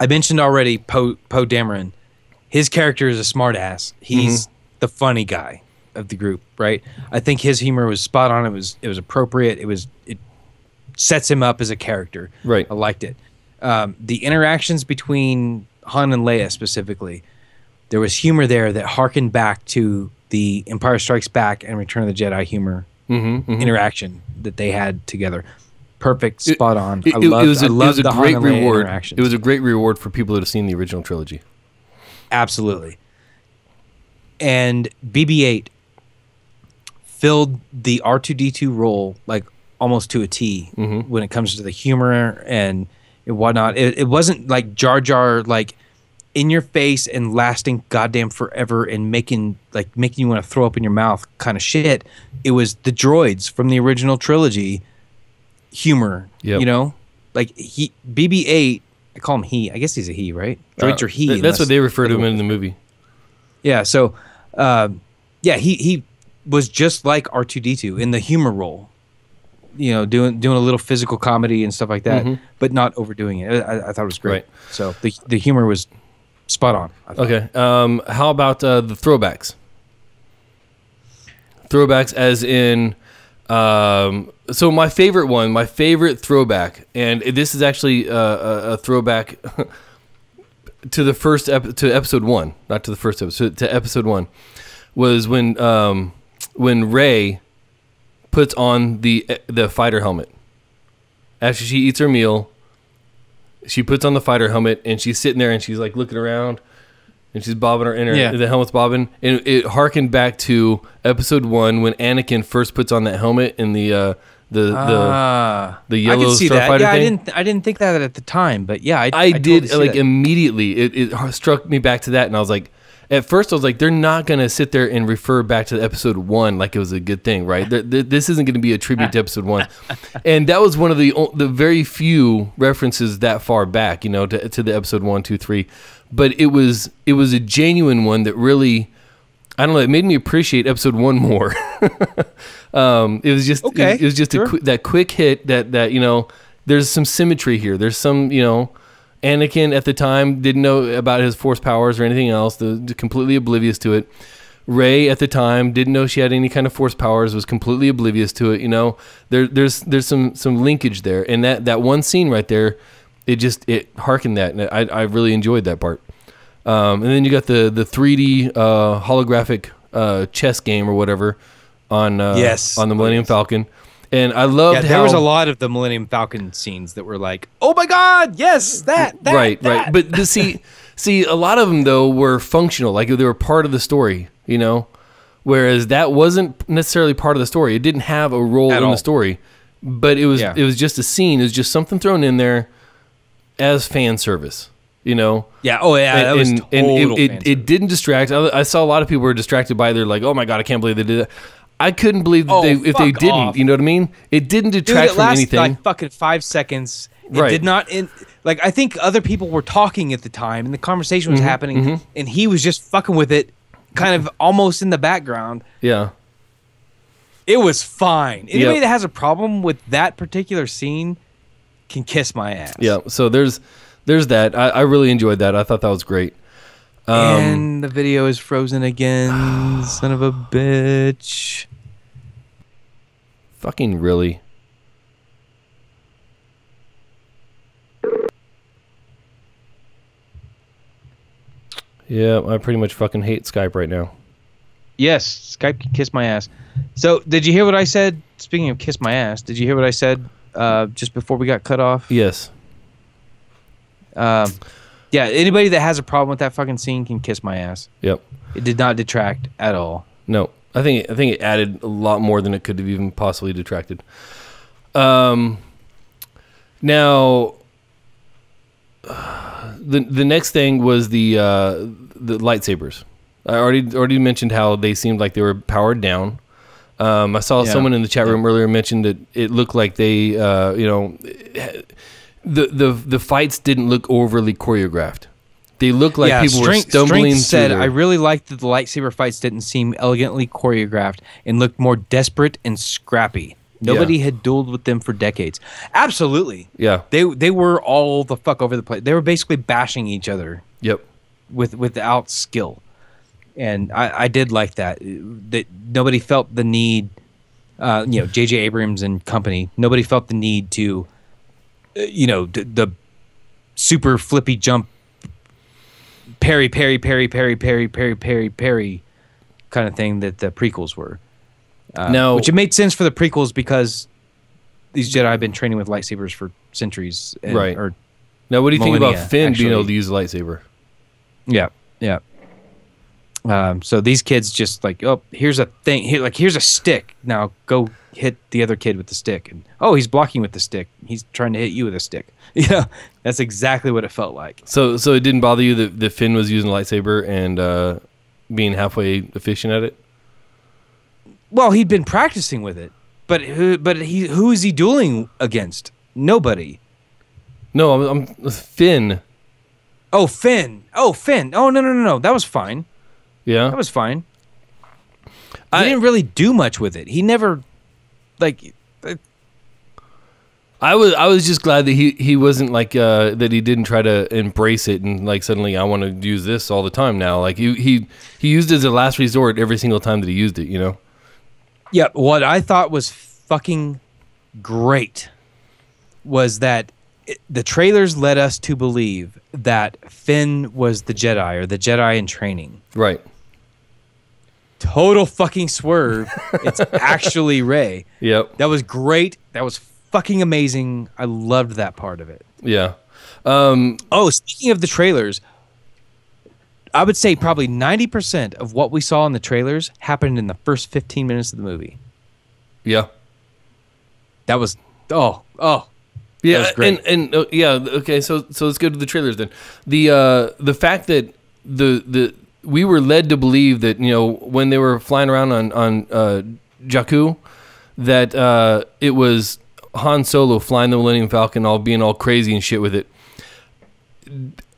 I mentioned already Poe Dameron. His character is a smartass. He's the funny guy of the group, right? I think his humor was spot on. It was appropriate. It sets him up as a character. Right. I liked it. The interactions between Han and Leia specifically, there was humor there that harkened back to the Empire Strikes Back and Return of the Jedi humor interaction that they had together. Perfect, spot on. I loved the Han and Leia interactions. It was a great reward for people that have seen the original trilogy. Absolutely. And BB-8 filled the R2-D2 role like almost to a T when it comes to the humor and... and whatnot. It wasn't like Jar Jar, like in your face and lasting goddamn forever and making you want to throw up in your mouth kind of shit. It was the droids from the original trilogy humor. Yep. You know, like BB-8. I call him he. I guess he's a he, right? Droids are he. That's what they refer to him in the movie. Yeah. So, he was just like R2-D2 in the humor role. You know, doing a little physical comedy and stuff like that, but not overdoing it. I thought it was great. Right. So the humor was spot on. Okay. How about the throwbacks? Throwbacks as in... so my favorite throwback, and this is actually a throwback to the episode 1, not to the first episode, to episode 1, was when Rey... puts on the fighter helmet. After she eats her meal, she puts on the fighter helmet, and she's sitting there, and she's like looking around, and she's bobbing her inner, the helmet's bobbing, and it harkened back to Episode 1 when Anakin first puts on that helmet in the yellow Starfighter thing. Yeah, I didn't think that at the time, but yeah, I did totally like that. Immediately. It struck me back to that, and I was like, at first I was like, they're not gonna sit there and refer back to Episode 1 like it was a good thing, right? This isn't gonna be a tribute to Episode 1, and that was one of the very few references that far back, you know, to the Episode 1, 2, 3. But it was a genuine one that really, I don't know, it made me appreciate Episode 1 more. It was just okay. It was just sure. That quick hit that you know, there's some symmetry here. There's some, you know, Anakin at the time didn't know about his force powers or anything else. Completely oblivious to it. Rey at the time didn't know she had any kind of force powers. Was completely oblivious to it. You know, there's some linkage there, and that one scene right there, it harkened that, and I really enjoyed that part. And then you got the 3D holographic chess game or whatever on the Millennium Falcon, and I loved how there was a lot of the Millennium Falcon scenes that were like, oh my god, yes, that right, that. Right. But to see a lot of them though were functional, like they were part of the story, you know, whereas that wasn't necessarily part of the story. It didn't have a role in the story, but it was just a scene. It was just something thrown in there as fan service. You know, that was total and it didn't distract. I saw a lot of people were distracted by it. They're like, oh my god, I can't believe they did that. I couldn't believe that if they didn't. You know what I mean? It didn't detract from anything. It lasted like fucking 5 seconds. It did not. Like I think other people were talking at the time, and the conversation was happening, and he was just fucking with it, kind of almost in the background. Yeah, it was fine. Anybody that has a problem with that particular scene can kiss my ass. Yeah. So there's that. I really enjoyed that. I thought that was great. And the video is frozen again. Son of a bitch. Fucking really. Yeah, I pretty much fucking hate Skype right now. Yes, Skype can kiss my ass. So, did you hear what I said? Speaking of kiss my ass, did you hear what I said just before we got cut off? Yes. Yeah, anybody that has a problem with that fucking scene can kiss my ass. Yep. It did not detract at all. No. I think it added a lot more than it could have even possibly detracted. Now the next thing was the lightsabers. I already mentioned how they seemed like they were powered down. I saw someone in the chat room earlier mentioned that it looked like they you know, the fights didn't look overly choreographed. They looked like people were stumbling. Said I really liked that the lightsaber fights didn't seem elegantly choreographed and looked more desperate and scrappy. Nobody had dueled with them for decades. Absolutely. Yeah. They were all the fuck over the place. They were basically bashing each other. Yep. Without skill, and I did like that. That nobody felt the need. You know, J.J. Abrams and company. Nobody felt the need to. You know, the super flippy jump parry kind of thing that the prequels were. No, which it made sense for the prequels because these Jedi have been training with lightsabers for centuries. And, right. Or now, what do you think about Finn being able to use a lightsaber? Yeah, yeah. So these kids just like, oh, here's a thing. Here, like, here's a stick. Now go hit the other kid with the stick. And oh, he's blocking with the stick. He's trying to hit you with a stick. You know, that's exactly what it felt like. So it didn't bother you that Finn was using a lightsaber and being halfway efficient at it? Well, he'd been practicing with it, but who is he dueling against? Nobody. No, I'm Finn. Oh, Finn. Oh, Finn. Oh, no. That was fine. Yeah, that was fine. He didn't really do much with it. He never, like. I was just glad that he wasn't like that. He didn't try to embrace it and like suddenly I want to use this all the time now. Like he used it as a last resort every single time that he used it. You know. Yeah, what I thought was fucking great was that the trailers led us to believe that Finn was the Jedi or the Jedi in training. Right. Total fucking swerve. It's actually Rey. Yep. That was great. That was fucking amazing. I loved that part of it. Yeah. Oh, speaking of the trailers, I would say probably 90% of what we saw in the trailers happened in the first 15 minutes of the movie. Yeah. That was, oh. Yeah, that was great. and yeah, okay, so let's go to the trailers then. The fact that we were led to believe that, you know, when they were flying around on Jakku, that it was Han Solo flying the Millennium Falcon, being all crazy and shit with it.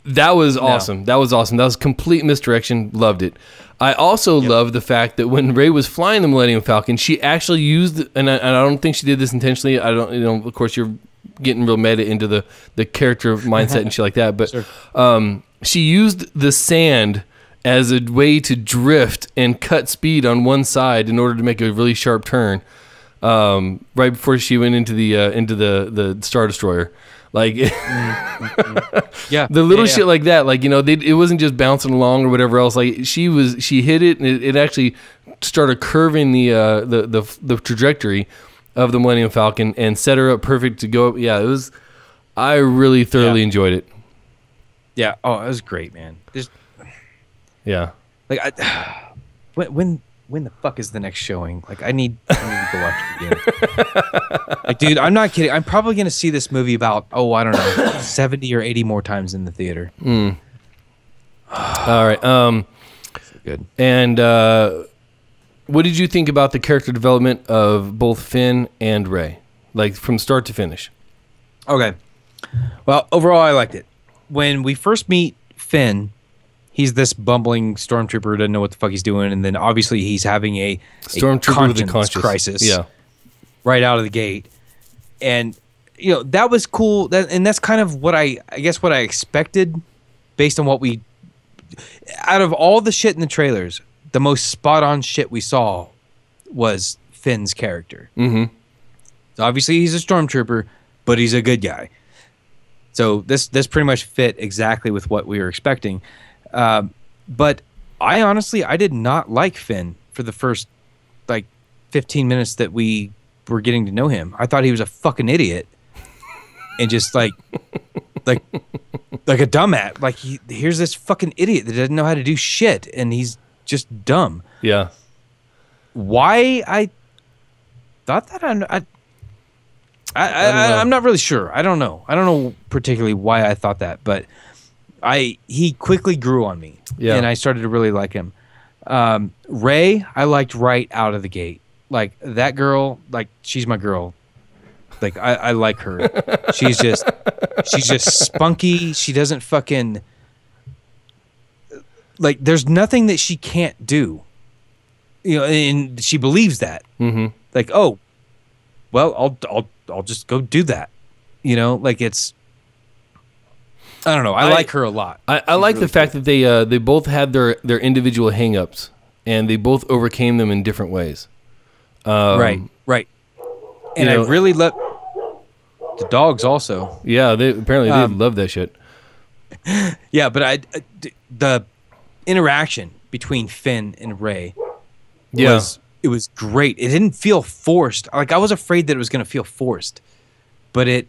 That was awesome. No. That was awesome. That was complete misdirection. Loved it. I also loved the fact that when Rey was flying the Millennium Falcon, she actually used, and I don't think she did this intentionally. I don't, you know, of course you're getting real meta into the character mindset and shit like that, but sure. She used the sand as a way to drift and cut speed on one side in order to make a really sharp turn right before she went into the Star Destroyer. Like, yeah, the little shit like that. Like, you know, it wasn't just bouncing along or whatever else. Like she hit it, and it actually started curving the trajectory of the Millennium Falcon and set her up perfect to go up. Yeah, it was. I really thoroughly enjoyed it. Yeah. Oh, it was great, man. There's, yeah. Like when the fuck is the next showing? Like I need to go watch it again. Like, dude, I'm not kidding. I'm probably gonna see this movie about I don't know, 70 or 80 more times in the theater. Mm. All right. So good. And what did you think about the character development of both Finn and Rey, like from start to finish? Okay. Well, overall, I liked it. When we first meet Finn, he's this bumbling stormtrooper who doesn't know what the fuck he's doing, and then obviously he's having a stormtrooper with a conscience crisis, right out of the gate. And you know that was cool, and that's kind of what I guess what I expected, based on what we, out of all the shit in the trailers, the most spot on shit we saw was Finn's character. Mm-hmm. So obviously he's a stormtrooper, but he's a good guy. So this pretty much fit exactly with what we were expecting. But I honestly, I did not like Finn for the first, like, 15 minutes that we were getting to know him. I thought he was a fucking idiot and just, like a dumbass. Like, here's this fucking idiot that doesn't know how to do shit, and he's just dumb. Yeah. Why I thought that, I'm not really sure. I don't know. I don't know particularly why I thought that, but... he quickly grew on me, and I started to really like him. Rey, I liked right out of the gate. Like that girl, like she's my girl. Like I like her. She's just spunky. She doesn't fucking like. There's nothing that she can't do. You know, and she believes that. Mm-hmm. Like, oh, well, I'll just go do that. You know, like it's. I don't know. I like her a lot. I like really the fact that they both had their individual hangups, and they both overcame them in different ways. Right. And I really love the dogs also. Yeah, they apparently love that shit. Yeah, but the interaction between Finn and Rey it was great. It didn't feel forced. Like I was afraid that it was going to feel forced, but it.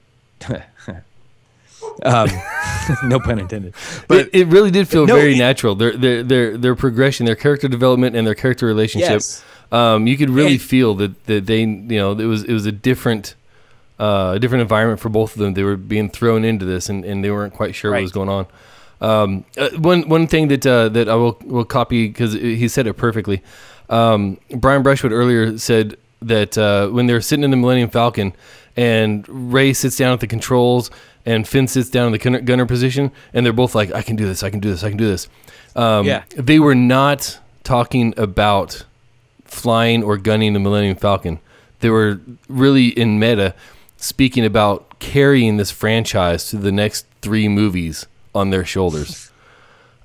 No pun intended. But it really did feel very natural. Their progression, their character development, and their character relationship. Yes. You could really feel that they, you know, it was a different environment for both of them. They were being thrown into this, and they weren't quite sure what was going on. One thing that I will copy because he said it perfectly. Brian Brushwood earlier said that when they were sitting in the Millennium Falcon, and Rey sits down at the controls. And Finn sits down in the gunner position, and they're both like, I can do this. They were not talking about flying or gunning the Millennium Falcon. They were really in meta speaking about carrying this franchise to the next 3 movies on their shoulders.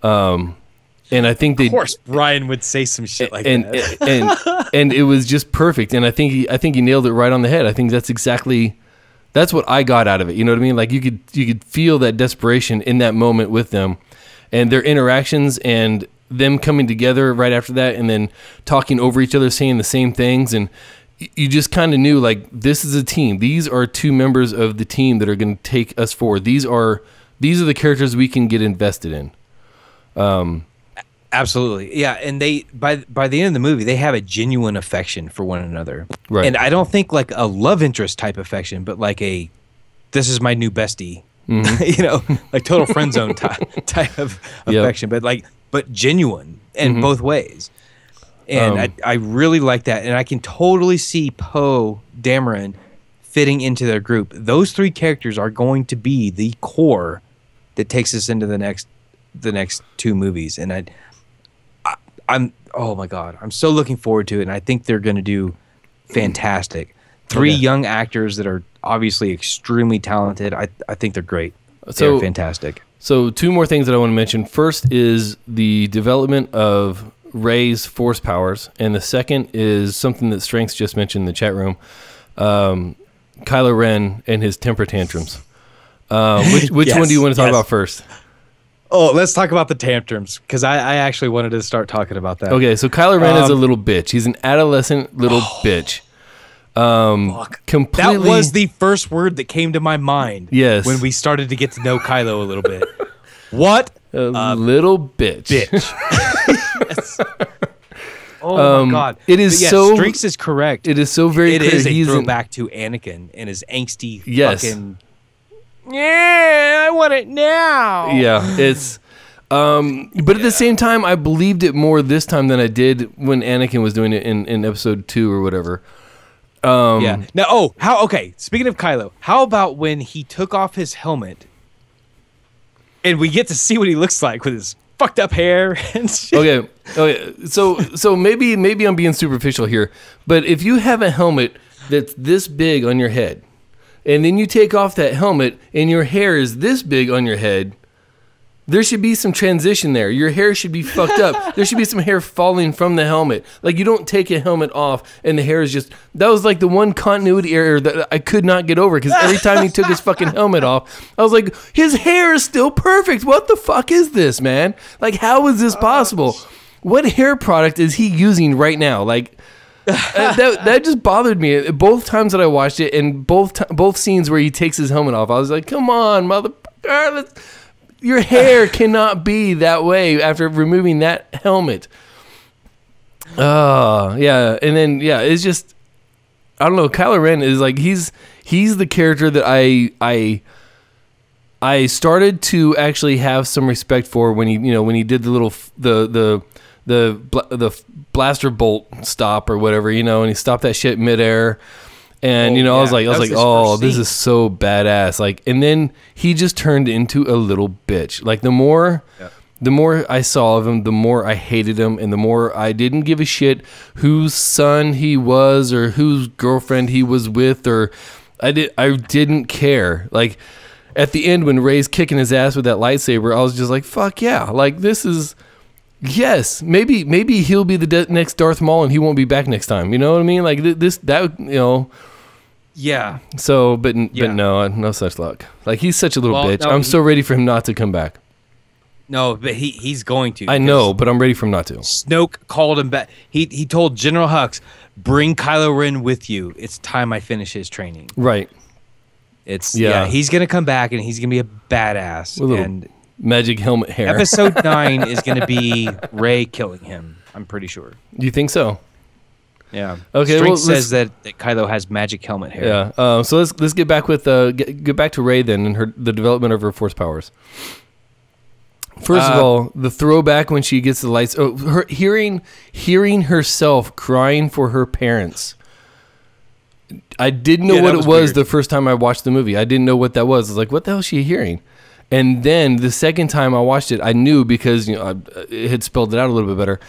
And I think of course Brian would say some shit like that. And it was just perfect. And I think he nailed it right on the head. I think that's exactly... That's what I got out of it. You know what I mean? Like you could feel that desperation in that moment with them, and their interactions, and them coming together right after that, and then talking over each other, saying the same things, and you just kind of knew like this is a team. These are 2 members of the team that are going to take us forward. These are the characters we can get invested in. Absolutely. Yeah. And they, by the end of the movie, they have a genuine affection for one another. Right. And I don't think like a love interest type affection, but like a, this is my new bestie, you know, like total friend zone type of affection, but like, but genuine in both ways. And I really like that. And I can totally see Poe Dameron fitting into their group. Those three characters are going to be the core that takes us into the next two movies. And I'm oh my God, I'm so looking forward to it, and I think they're going to do fantastic. Three young actors that are obviously extremely talented. I think they're great. So they're fantastic. So two more things that I want to mention. First is the development of Rey's force powers, and the second is something that Strengths just mentioned in the chat room. Kylo Ren and his temper tantrums. Which one do you want to talk about first? Oh, let's talk about the tantrums, because I actually wanted to start talking about that. Okay, so Kylo Ren is a little bitch. He's an adolescent little bitch. Completely. That was the first word that came to my mind. Yes, when we started to get to know Kylo a little bit. What a little bitch! Oh my God! It is so. Strix is correct. It is so very. It is a throwback to Anakin and his angsty fucking. Yeah, I want it now. Yeah, it's but at the same time, I believed it more this time than I did when Anakin was doing it in episode 2 or whatever. Yeah. Now, okay, speaking of Kylo, how about when he took off his helmet and we get to see what he looks like with his fucked up hair and shit? Okay. So maybe I'm being superficial here, but if you have a helmet that's this big on your head, and then you take off that helmet and your hair is this big on your head, there should be some transition there. Your hair should be fucked up. There should be some hair falling from the helmet. Like, you don't take a helmet off and the hair is just... That was like the one continuity error that I could not get over, because every time he took his fucking helmet off, I was like, his hair is still perfect. What the fuck is this, man? Like, how is this possible? What hair product is he using right now? Like... that just bothered me both times that I watched it, and both scenes where he takes his helmet off. I was like, "Come on, motherfucker! Your hair cannot be that way after removing that helmet." It's just, I don't know. Kylo Ren is like, he's the character that I started to actually have some respect for when he when he did the little the blaster bolt stop or whatever, and he stopped that shit midair, and I was like, oh, this is so badass. Like, and then he just turned into a little bitch. Like, the more I saw of him, the more I hated him, and the more I didn't give a shit whose son he was or whose girlfriend he was with, or I didn't care. Like, at the end when Rey's kicking his ass with that lightsaber, I was just like, fuck yeah! Like, this is. Yes, maybe he'll be the next Darth Maul, and he won't be back next time. You know what I mean? Like this. Yeah. So, but no such luck. Like, he's such a little bitch. No, I'm so ready for him not to come back. No, but he's going to. I know, but I'm ready for him not to. Snoke called him back. He told General Hux, "Bring Kylo Ren with you. It's time I finish his training." Right. It's he's gonna come back, and he's gonna be a badass. Magic helmet hair. Episode 9 is going to be Rey killing him. I'm pretty sure. You think so? Yeah. Okay. Strength says that Kylo has magic helmet hair. Yeah. So let's get back with get back to Rey then, and the development of her force powers. First of all, the throwback when she gets the lights. Oh, her hearing herself crying for her parents. I didn't know what it was the first time I watched the movie. I didn't know what that was. I was like, what the hell is she hearing? And then the second time I watched it, I knew, because it had spelled it out a little bit better,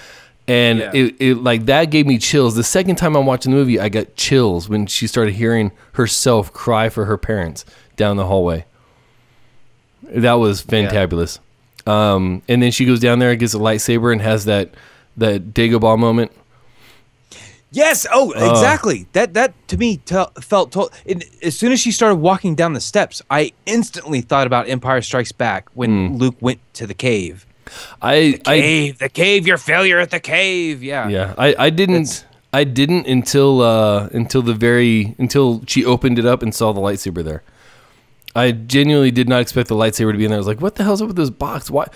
and it like that gave me chills. The second time I'm watching the movie, I got chills when she started hearing herself cry for her parents down the hallway. That was fantabulous. Yeah. And then she goes down there and gets a lightsaber and has that Dagobah moment. Yes. Oh, exactly. That to me felt told. As soon as she started walking down the steps, I instantly thought about Empire Strikes Back when Luke went to the cave. The cave. Your failure at the cave. Yeah. Yeah. I didn't until she opened it up and saw the lightsaber there. I genuinely did not expect the lightsaber to be in there. I was like, what the hell's up with this box? Why?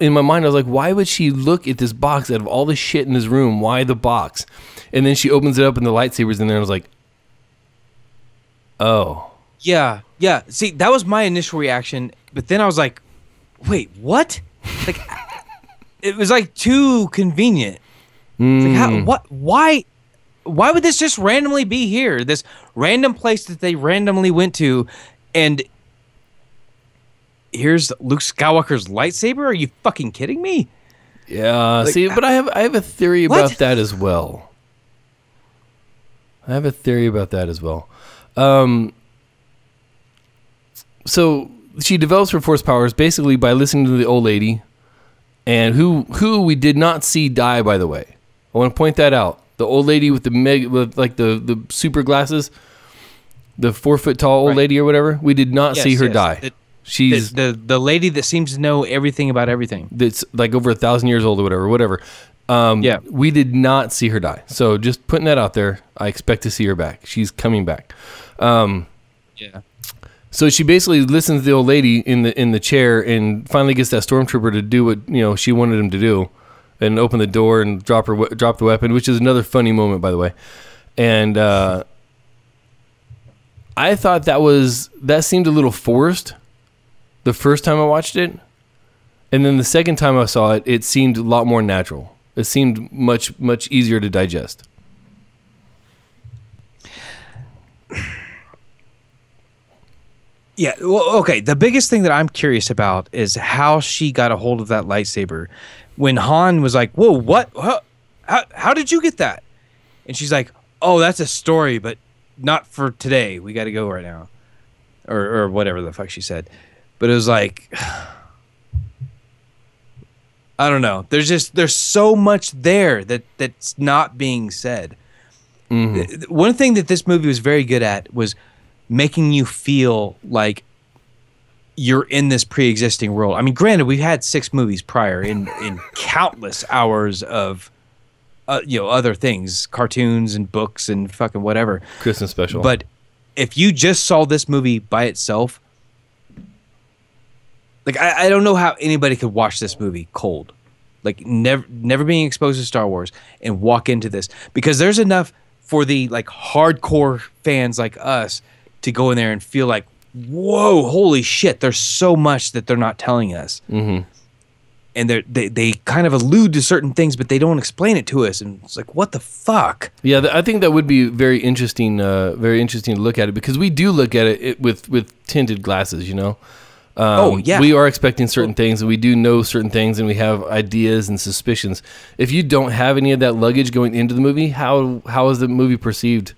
In my mind, I was like, why would she look at this box out of all the shit in this room? Why the box? And then she opens it up and the lightsaber's in there. And I was like, oh. Yeah, yeah. See, that was my initial reaction. But then I was like, wait, what? Like, it was like too convenient. Like, how, what? Why? Why would this just randomly be here? This random place that they randomly went to, and here's Luke Skywalker's lightsaber? Are you fucking kidding me? Yeah. Like, see, but I have a theory about that as well. I have a theory about that as well. So she develops her force powers basically by listening to the old lady, and who we did not see die, by the way. I want to point that out. The old lady with the like the super glasses, the 4-foot-tall old lady or whatever, we did not see her die. She's the lady that seems to know everything about everything. That's like over 1,000 years old or whatever. Yeah, we did not see her die. So just putting that out there, I expect to see her back. She's coming back. Yeah. So she basically listens to the old lady in the chair and finally gets that stormtrooper to do what she wanted him to do. And open the door and drop the weapon, which is another funny moment, by the way. And I thought that seemed a little forced the first time I watched it, and then the second time I saw it, it seemed a lot more natural. It seemed much easier to digest. Yeah, well, okay. The biggest thing that I'm curious about is how she got a hold of that lightsaber. When Han was like, whoa, what? How did you get that? And she's like, oh, that's a story, but not for today. We got to go right now. Or whatever the fuck she said. But it was like, I don't know. There's so much there that's not being said. Mm-hmm. One thing that this movie was very good at was making you feel like you're in this pre-existing world. I mean, granted, we've had 6 movies prior in countless hours of other things, cartoons and books and fucking whatever. Christmas special. But if you just saw this movie by itself, like I don't know how anybody could watch this movie cold, like never being exposed to Star Wars and walk into this, because there's enough for the like hardcore fans like us to go in there and feel like, whoa, holy shit, there's so much that they're not telling us. Mm-hmm. And they kind of allude to certain things, but they don't explain it to us. And it's like, what the fuck? Yeah, I think that would be very interesting to look at it, because we do look at it with tinted glasses, you know? Oh, yeah. We are expecting certain things, and we do know certain things, and we have ideas and suspicions. If you don't have any of that luggage going into the movie, how is the movie perceived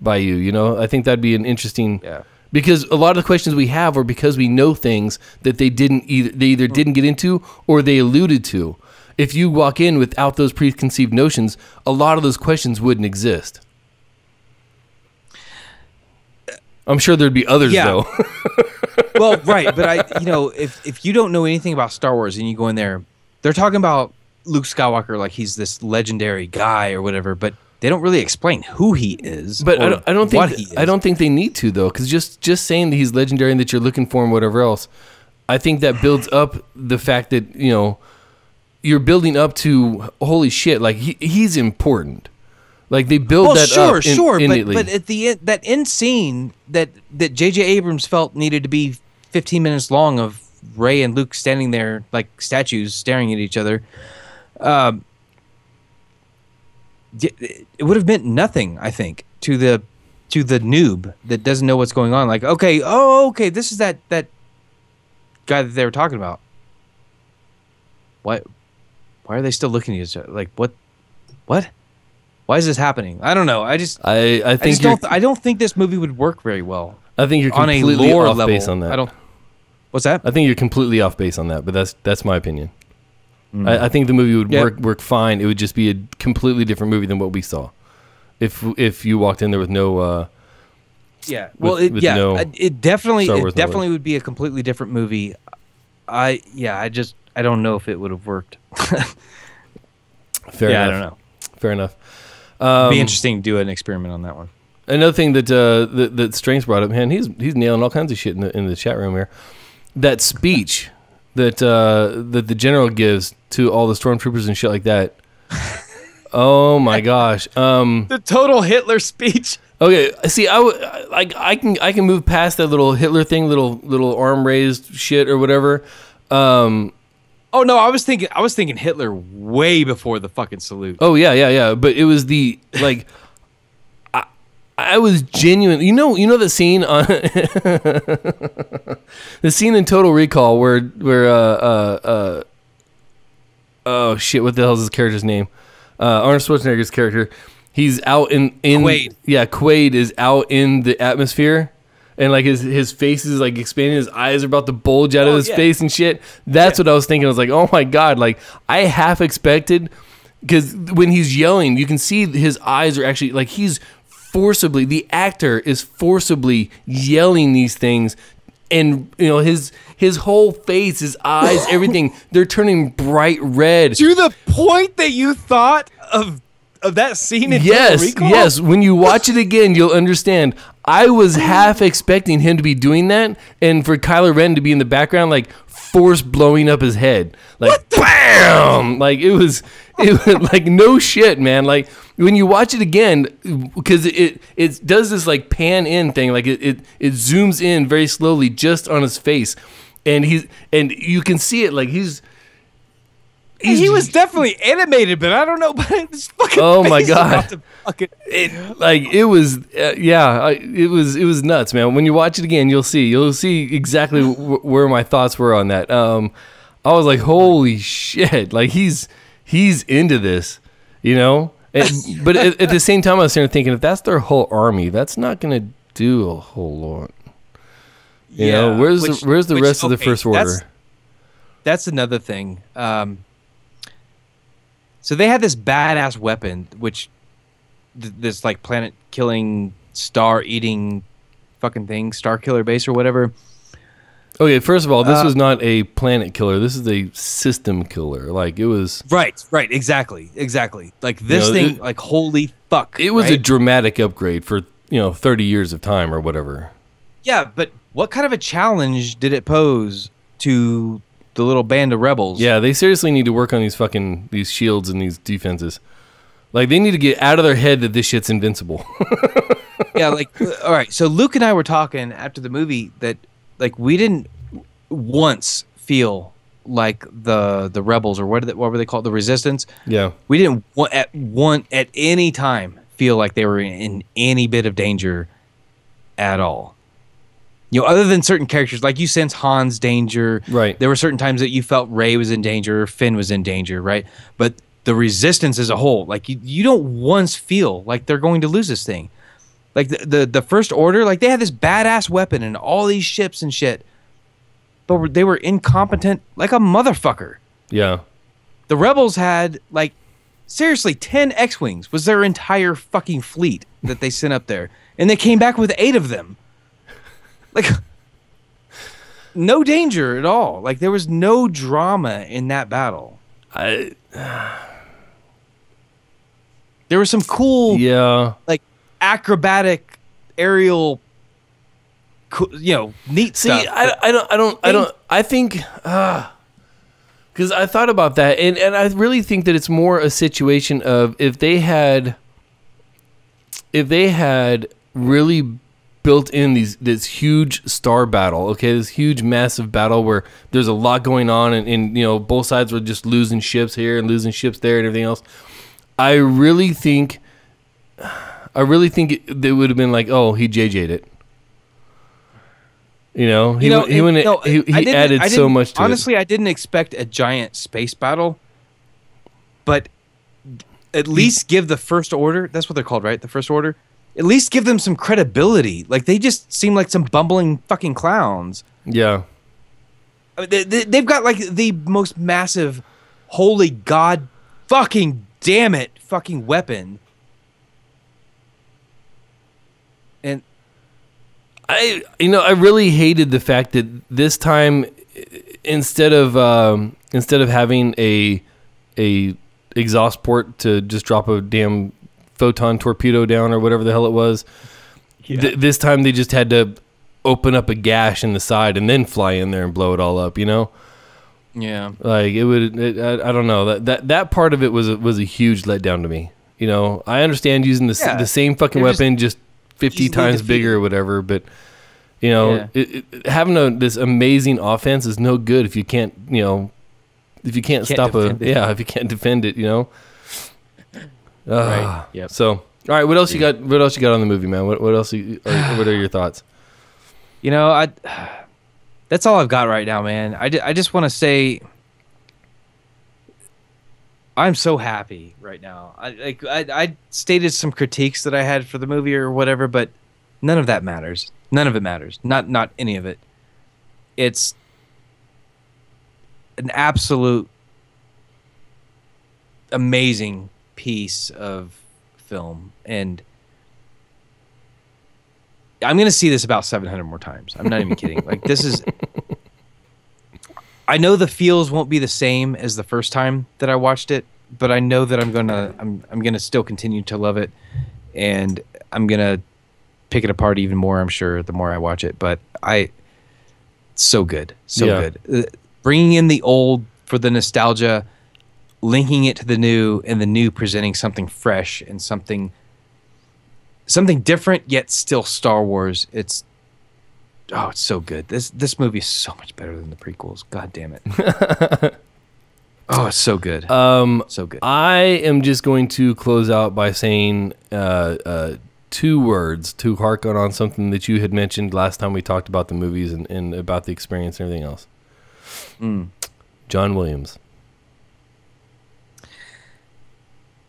by you? You know, I think that'd be an interesting... Yeah. Because a lot of the questions we have are because we know things that they either didn't get into or they alluded to. If you walk in without those preconceived notions, a lot of those questions wouldn't exist. I'm sure there'd be others, though. Well, right, but if you don't know anything about Star Wars and you go in there, they're talking about Luke Skywalker like he's this legendary guy or whatever, but they don't really explain who he is. But I don't think they need to, though, because just saying that he's legendary and that you're looking for him, whatever else, I think that builds up the fact that you're building up to holy shit, like he's important. Like they build up. Sure, but at the end, that end scene that J.J. Abrams felt needed to be 15 minutes long of Rey and Luke standing there like statues, staring at each other. It would have meant nothing, I think, to the noob that doesn't know what's going on. Like, okay, this is that guy that they were talking about. Why are they still looking at each other? Like, what? Why is this happening? I don't know. I don't think this movie would work very well. I think you're completely off base on that. What's that? I think you're completely off base on that, but that's my opinion. Mm-hmm. I think the movie would work fine. It would just be a completely different movie than what we saw. If you walked in there with no, it definitely would be a completely different movie. I don't know if it would have worked. Fair enough. I don't know. Fair enough. It'd be interesting to do an experiment on that one. Another thing that that Strings brought up, man, he's nailing all kinds of shit in the chat room here. That speech that that the general gives to all the stormtroopers and shit like that. Oh my gosh! The total Hitler speech. Okay, see, I can move past that little Hitler thing, little arm raised shit or whatever. Oh no, I was thinking Hitler way before the fucking salute. Oh yeah. But it was the like. I was genuine. You know the scene on the scene in Total Recall where oh shit, what the hell is his character's name? Arnold Schwarzenegger's character. He's out in Quaid. Yeah, Quaid is out in the atmosphere, and like his face is like expanding, his eyes are about to bulge out of his face and shit. That's what I was thinking. I was like, oh my god, like I half expected, because when he's yelling, you can see his eyes are actually like he's forcibly, the actor is forcibly yelling these things, and you know his whole face, his eyes, everything, they're turning bright red to the point that you thought of that scene in Total Recall? Yes. When you watch it again, you'll understand. I was half expecting him to be doing that, and for Kylo Ren to be in the background, like force blowing up his head, like bam, like it was like no shit, man, like. When you watch it again, because it does this like pan in thing, like it zooms in very slowly just on his face, and you can see it like he was definitely animated, but I don't know, but his fucking oh my god, it was nuts, man. When you watch it again, you'll see exactly where my thoughts were on that. I was like, holy shit, like he's into this, you know. But at the same time, I was sitting there thinking, if that's their whole army, that's not going to do a whole lot. You know, where's the rest of the First Order? That's another thing. So they had this badass weapon, which this like planet killing, star eating, fucking thing, Starkiller base or whatever. Okay, first of all, this was not a planet killer. This is a system killer. Like it was right, exactly. Like this thing, like holy fuck. It was a dramatic upgrade for 30 years of time or whatever. Yeah, but what kind of a challenge did it pose to the little band of rebels? Yeah, they seriously need to work on these shields and these defenses. Like they need to get out of their head that this shit's invincible. Yeah, like all right. So Luke and I were talking after the movie that. Like we didn't once feel like the rebels or what were they called, the resistance? Yeah, we didn't at any time feel like they were in any bit of danger at all. You know, other than certain characters, like you sense Han's danger. Right. There were certain times that you felt Rey was in danger, Finn was in danger, right? But the resistance as a whole, like you don't once feel like they're going to lose this thing. Like the First Order, like they had this badass weapon and all these ships and shit, but they were incompetent like a motherfucker. Yeah. The Rebels had like seriously 10 X-Wings was their entire fucking fleet that they sent up there, and they came back with 8 of them. Like no danger at all. Like there was no drama in that battle. There was some cool like acrobatic aerial neat stuff. See, I think because I thought about that, and I really think that it's more a situation of if they had really built in this huge star battle, okay, this huge massive battle where there's a lot going on, and both sides were just losing ships here and losing ships there and everything else. I really think they would have been like, oh, he JJ'd it. He added so much to it. Honestly, I didn't expect a giant space battle, but at least give the First Order, that's what they're called, right? The First Order. At least give them some credibility. Like, they just seem like some bumbling fucking clowns. Yeah. I mean, they've got, like, the most massive, holy god, fucking damn it, fucking weapon. And I really hated the fact that this time, instead of having a exhaust port to just drop a damn photon torpedo down or whatever the hell it was, Yeah. This time they just had to open up a gash in the side and then fly in there and blow it all up, you know? Yeah. Like, it would... I don't know. That part of it was a huge letdown to me. You know, I understand using the same fucking weapon just 50 times bigger or whatever, but... You know, having this amazing offense is no good if you can't, you know, if you can't stop a, if you can't defend it, you know. Right. Yep. So, all right, what else you got? What else you got on the movie, man? What else? What are your thoughts? You know, that's all I've got right now, man. I just want to say, I'm so happy right now. I stated some critiques that I had for the movie or whatever, but none of that matters. None of it matters. Not any of it. It's an absolute amazing piece of film, and I'm going to see this about 700 more times. I'm not even kidding. Like, this is... I know the feels won't be the same as the first time that I watched it, but I know that I'm going to still continue to love it, and I'm going to pick it apart even more, I'm sure, the more I watch it. But so good. Bringing in the old for the nostalgia, linking it to the new, and the new presenting something fresh and something different, yet still Star Wars. It's so good. This movie is so much better than the prequels. God damn it. Oh, it's so good. So good. I am just going to close out by saying two words to harken on something that you had mentioned last time we talked about the movies and about the experience and everything else. John Williams.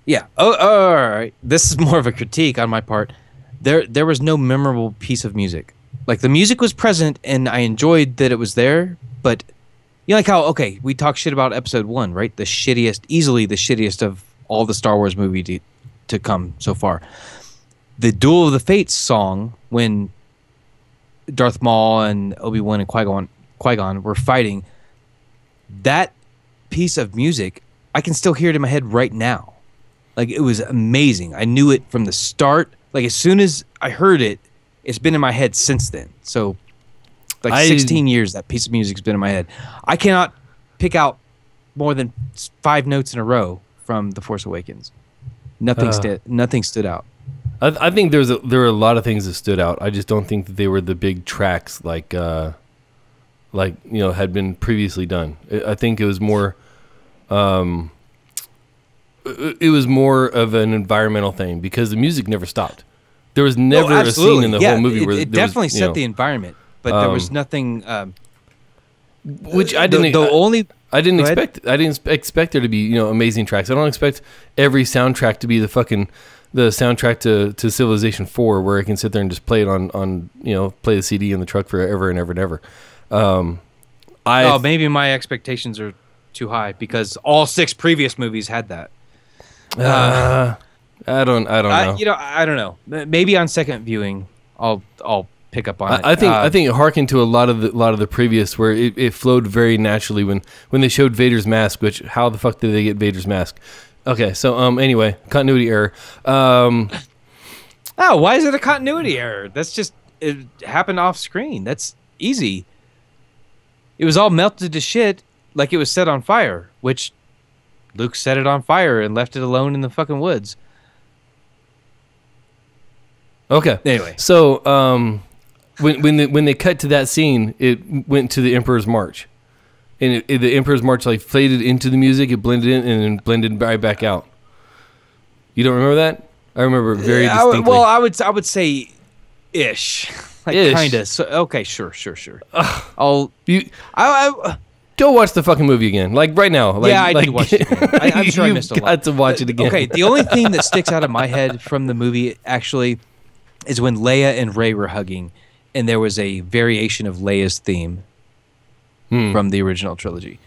Yeah. Oh, all right. This is more of a critique on my part. There was no memorable piece of music. Like, the music was present, and I enjoyed that it was there, but you know, like how, okay, we talk shit about Episode 1, right? The shittiest, easily the shittiest of all the Star Wars movie to come so far. The Duel of the Fates song, when Darth Maul and Obi-Wan and Qui-Gon were fighting, that piece of music, I can still hear it in my head right now. Like, it was amazing. I knew it from the start. Like, as soon as I heard it, it's been in my head since then. So, like, 16 years, that piece of music's been in my head. I cannot pick out more than 5 notes in a row from The Force Awakens. Nothing stood out. I think there were a lot of things that stood out. I just don't think that they were the big tracks like you know, had been previously done. I think it was more, it was more of an environmental thing, because the music never stopped. There was never a scene in the whole movie where it definitely was, set the environment, but there was nothing. Which I didn't. I didn't expect there to be, you know, amazing tracks. I don't expect every soundtrack to be the fucking. The soundtrack to Civilization 4, where I can sit there and just play it on you know, play the CD in the truck forever and ever and ever. Maybe my expectations are too high, because all 6 previous movies had that. I don't know. You know, I don't know. Maybe on second viewing, I'll pick up on it. I think it harkened to a lot of the previous, where it flowed very naturally when they showed Vader's mask. Which, how the fuck did they get Vader's mask? Okay, so anyway, continuity error. Oh, why is it a continuity error? That's just, it happened off screen. That's easy. It was all melted to shit, like it was set on fire, which Luke set it on fire and left it alone in the fucking woods. Okay. Anyway, so when they cut to that scene, it went to the Emperor's March. And the Emperor's March, like, faded into the music, it blended in, and then blended right back out. You don't remember that? I remember it very distinctly. I would say, ish, like, kinda. So, okay, sure. Go watch the fucking movie again, like right now. Like, yeah, I did watch it again. I'm sure I missed a lot. Got to watch it again. Okay, the only thing that sticks out of my head from the movie actually is when Leia and Rey were hugging, and there was a variation of Leia's theme. From the original trilogy.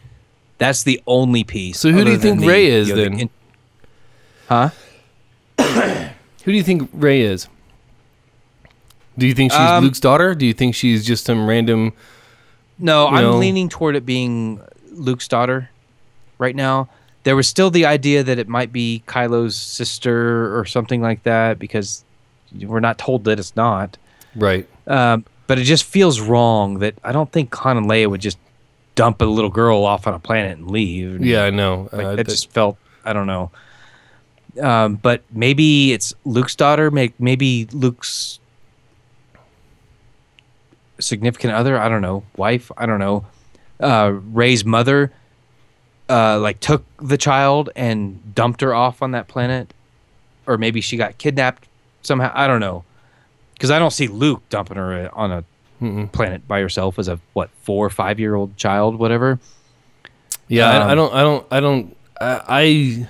That's the only piece. So who do you think Rey is, then? Huh? Who do you think Rey is? Do you think she's Luke's daughter? Do you think she's just some random... No, I'm leaning toward it being Luke's daughter right now. There was still the idea that it might be Kylo's sister or something like that, because we're not told that it's not. Right. But it just feels wrong that I don't think Han and Leia would just dump a little girl off on a planet and leave. Yeah, I know. Like, that just felt, I don't know. But maybe it's Luke's daughter. Maybe Luke's significant other. I don't know. Wife. I don't know. Rey's mother, like, took the child and dumped her off on that planet. Or maybe she got kidnapped somehow. I don't know. Because I don't see Luke dumping her on a planet by herself as a, what, 4 or 5 year old child, whatever. Yeah, I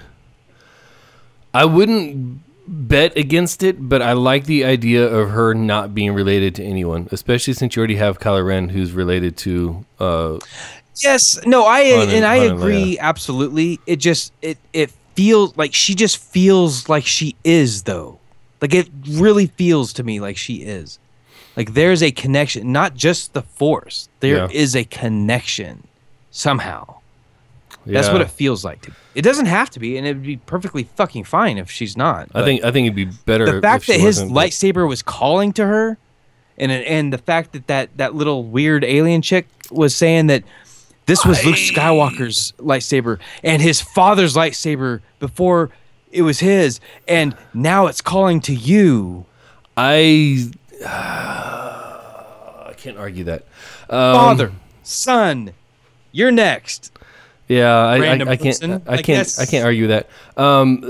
wouldn't bet against it, but I like the idea of her not being related to anyone, especially since you already have Kylo Ren, who's related to. Yes, no, I agree absolutely. It just it feels like she just feels like she is, though. Like, it really feels to me like she is. Like, there's a connection, not just the Force. There is a connection somehow. Yeah. That's what it feels like to me. It doesn't have to be, and it'd be perfectly fucking fine if she's not. I think it'd be better. The fact that his lightsaber was calling to her, and the fact that little weird alien chick was saying that this was Luke Skywalker's lightsaber and his father's lightsaber before it was his, and now it's calling to you. I can't argue that. Father, son, you're next. Yeah, I can't argue that.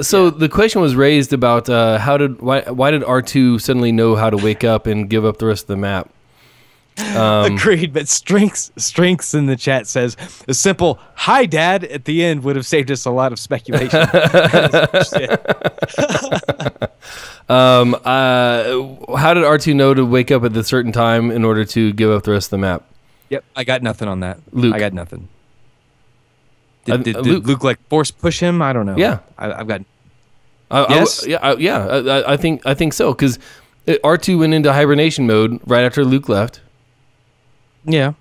So the question was raised about why did R2 suddenly know how to wake up and give up the rest of the map? Agreed, but Strengths in the chat says a simple "Hi, Dad" at the end would have saved us a lot of speculation. How did R2 know to wake up at a certain time in order to give up the rest of the map? Yep, I got nothing on that. Luke, I got nothing. Did Luke like force push him? I don't know. Yeah, I think so, because R2 went into hibernation mode right after Luke left. Yeah.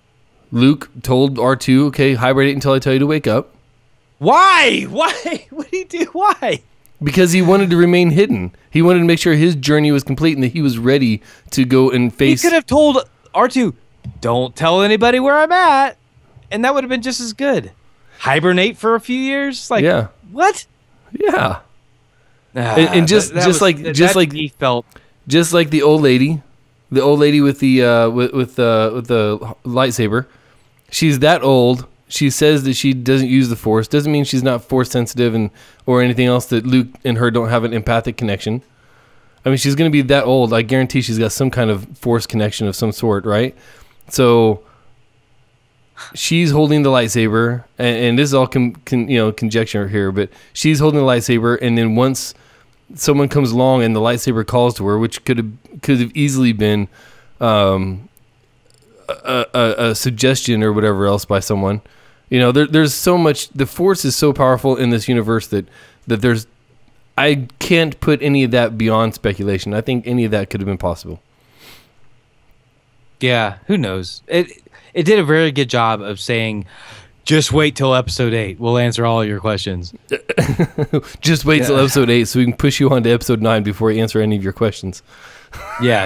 Luke told R2, okay, hibernate until I tell you to wake up. Why? Why? What did he do? Why? Because he wanted to remain hidden. He wanted to make sure his journey was complete and that he was ready to go and face... He could have told R2, don't tell anybody where I'm at, and that would have been just as good. Hibernate for a few years? Like, yeah. What? Yeah. And just like the old lady. The old lady with the lightsaber, she's that old. She says that she doesn't use the Force. Doesn't mean she's not Force sensitive or anything else. That Luke and her don't have an empathic connection. I mean, she's going to be that old. I guarantee she's got some kind of Force connection of some sort, right? So she's holding the lightsaber, and this is all conjecture here, but she's holding the lightsaber, and then once someone comes along and the lightsaber calls to her, which could have easily been a suggestion or whatever else by someone. You know, there's so much. The Force is so powerful in this universe that there's. I can't put any of that beyond speculation. I think any of that could have been possible. Yeah, who knows? It did a very good job of saying, just wait till episode 8. We'll answer all your questions. Just wait till episode 8 so we can push you on to episode 9 before we answer any of your questions. Yeah,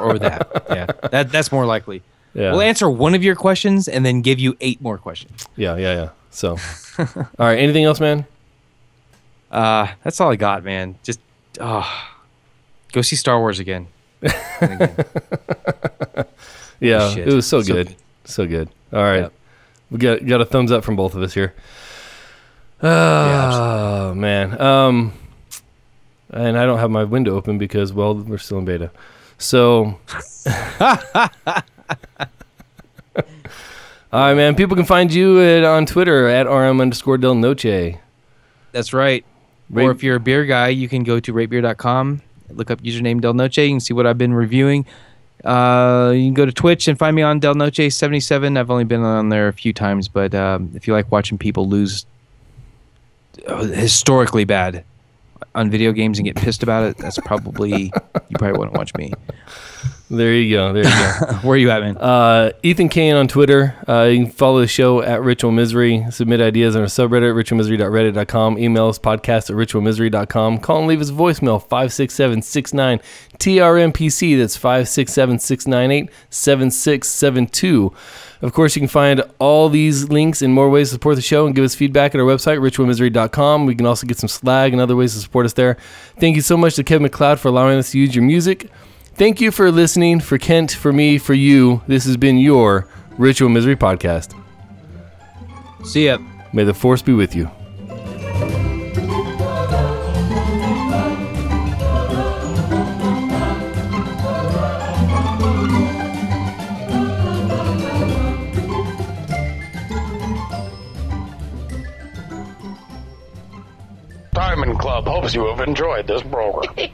or that. Yeah, that's more likely. Yeah. We'll answer one of your questions and then give you 8 more questions. Yeah. So, all right. Anything else, man? That's all I got, man. Just go see Star Wars again. Yeah, it was so good. All right. Yep. We got a thumbs up from both of us here. Oh, man. And I don't have my window open because, well, we're still in beta. So, all right, man. People can find you on Twitter at rm_del_noche. That's right. Or if you're a beer guy, you can go to ratebeer.com, look up username Del Noche. You can see what I've been reviewing. You can go to Twitch and find me on Del Noche 77. I've only been on there a few times, but if you like watching people lose historically bad on video games and get pissed about it, you probably wouldn't watch me. There you go. There you go. Where are you at, man? Ethan Kane on Twitter. You can follow the show at Ritual Misery. Submit ideas on our subreddit, ritualmisery.reddit.com. Email us, podcast at ritualmisery.com. Call and leave us a voicemail, 567-698-TRMPC. That's 567-698-7672. Of course, you can find all these links and more ways to support the show and give us feedback at our website, ritualmisery.com. We can also get some slag and other ways to support us there. Thank you so much to Kevin McLeod for allowing us to use your music. Thank you for listening. For Kent, for me, for you, this has been your Ritual Misery Podcast. See ya. May the Force be with you. Diamond Club hopes you have enjoyed this program.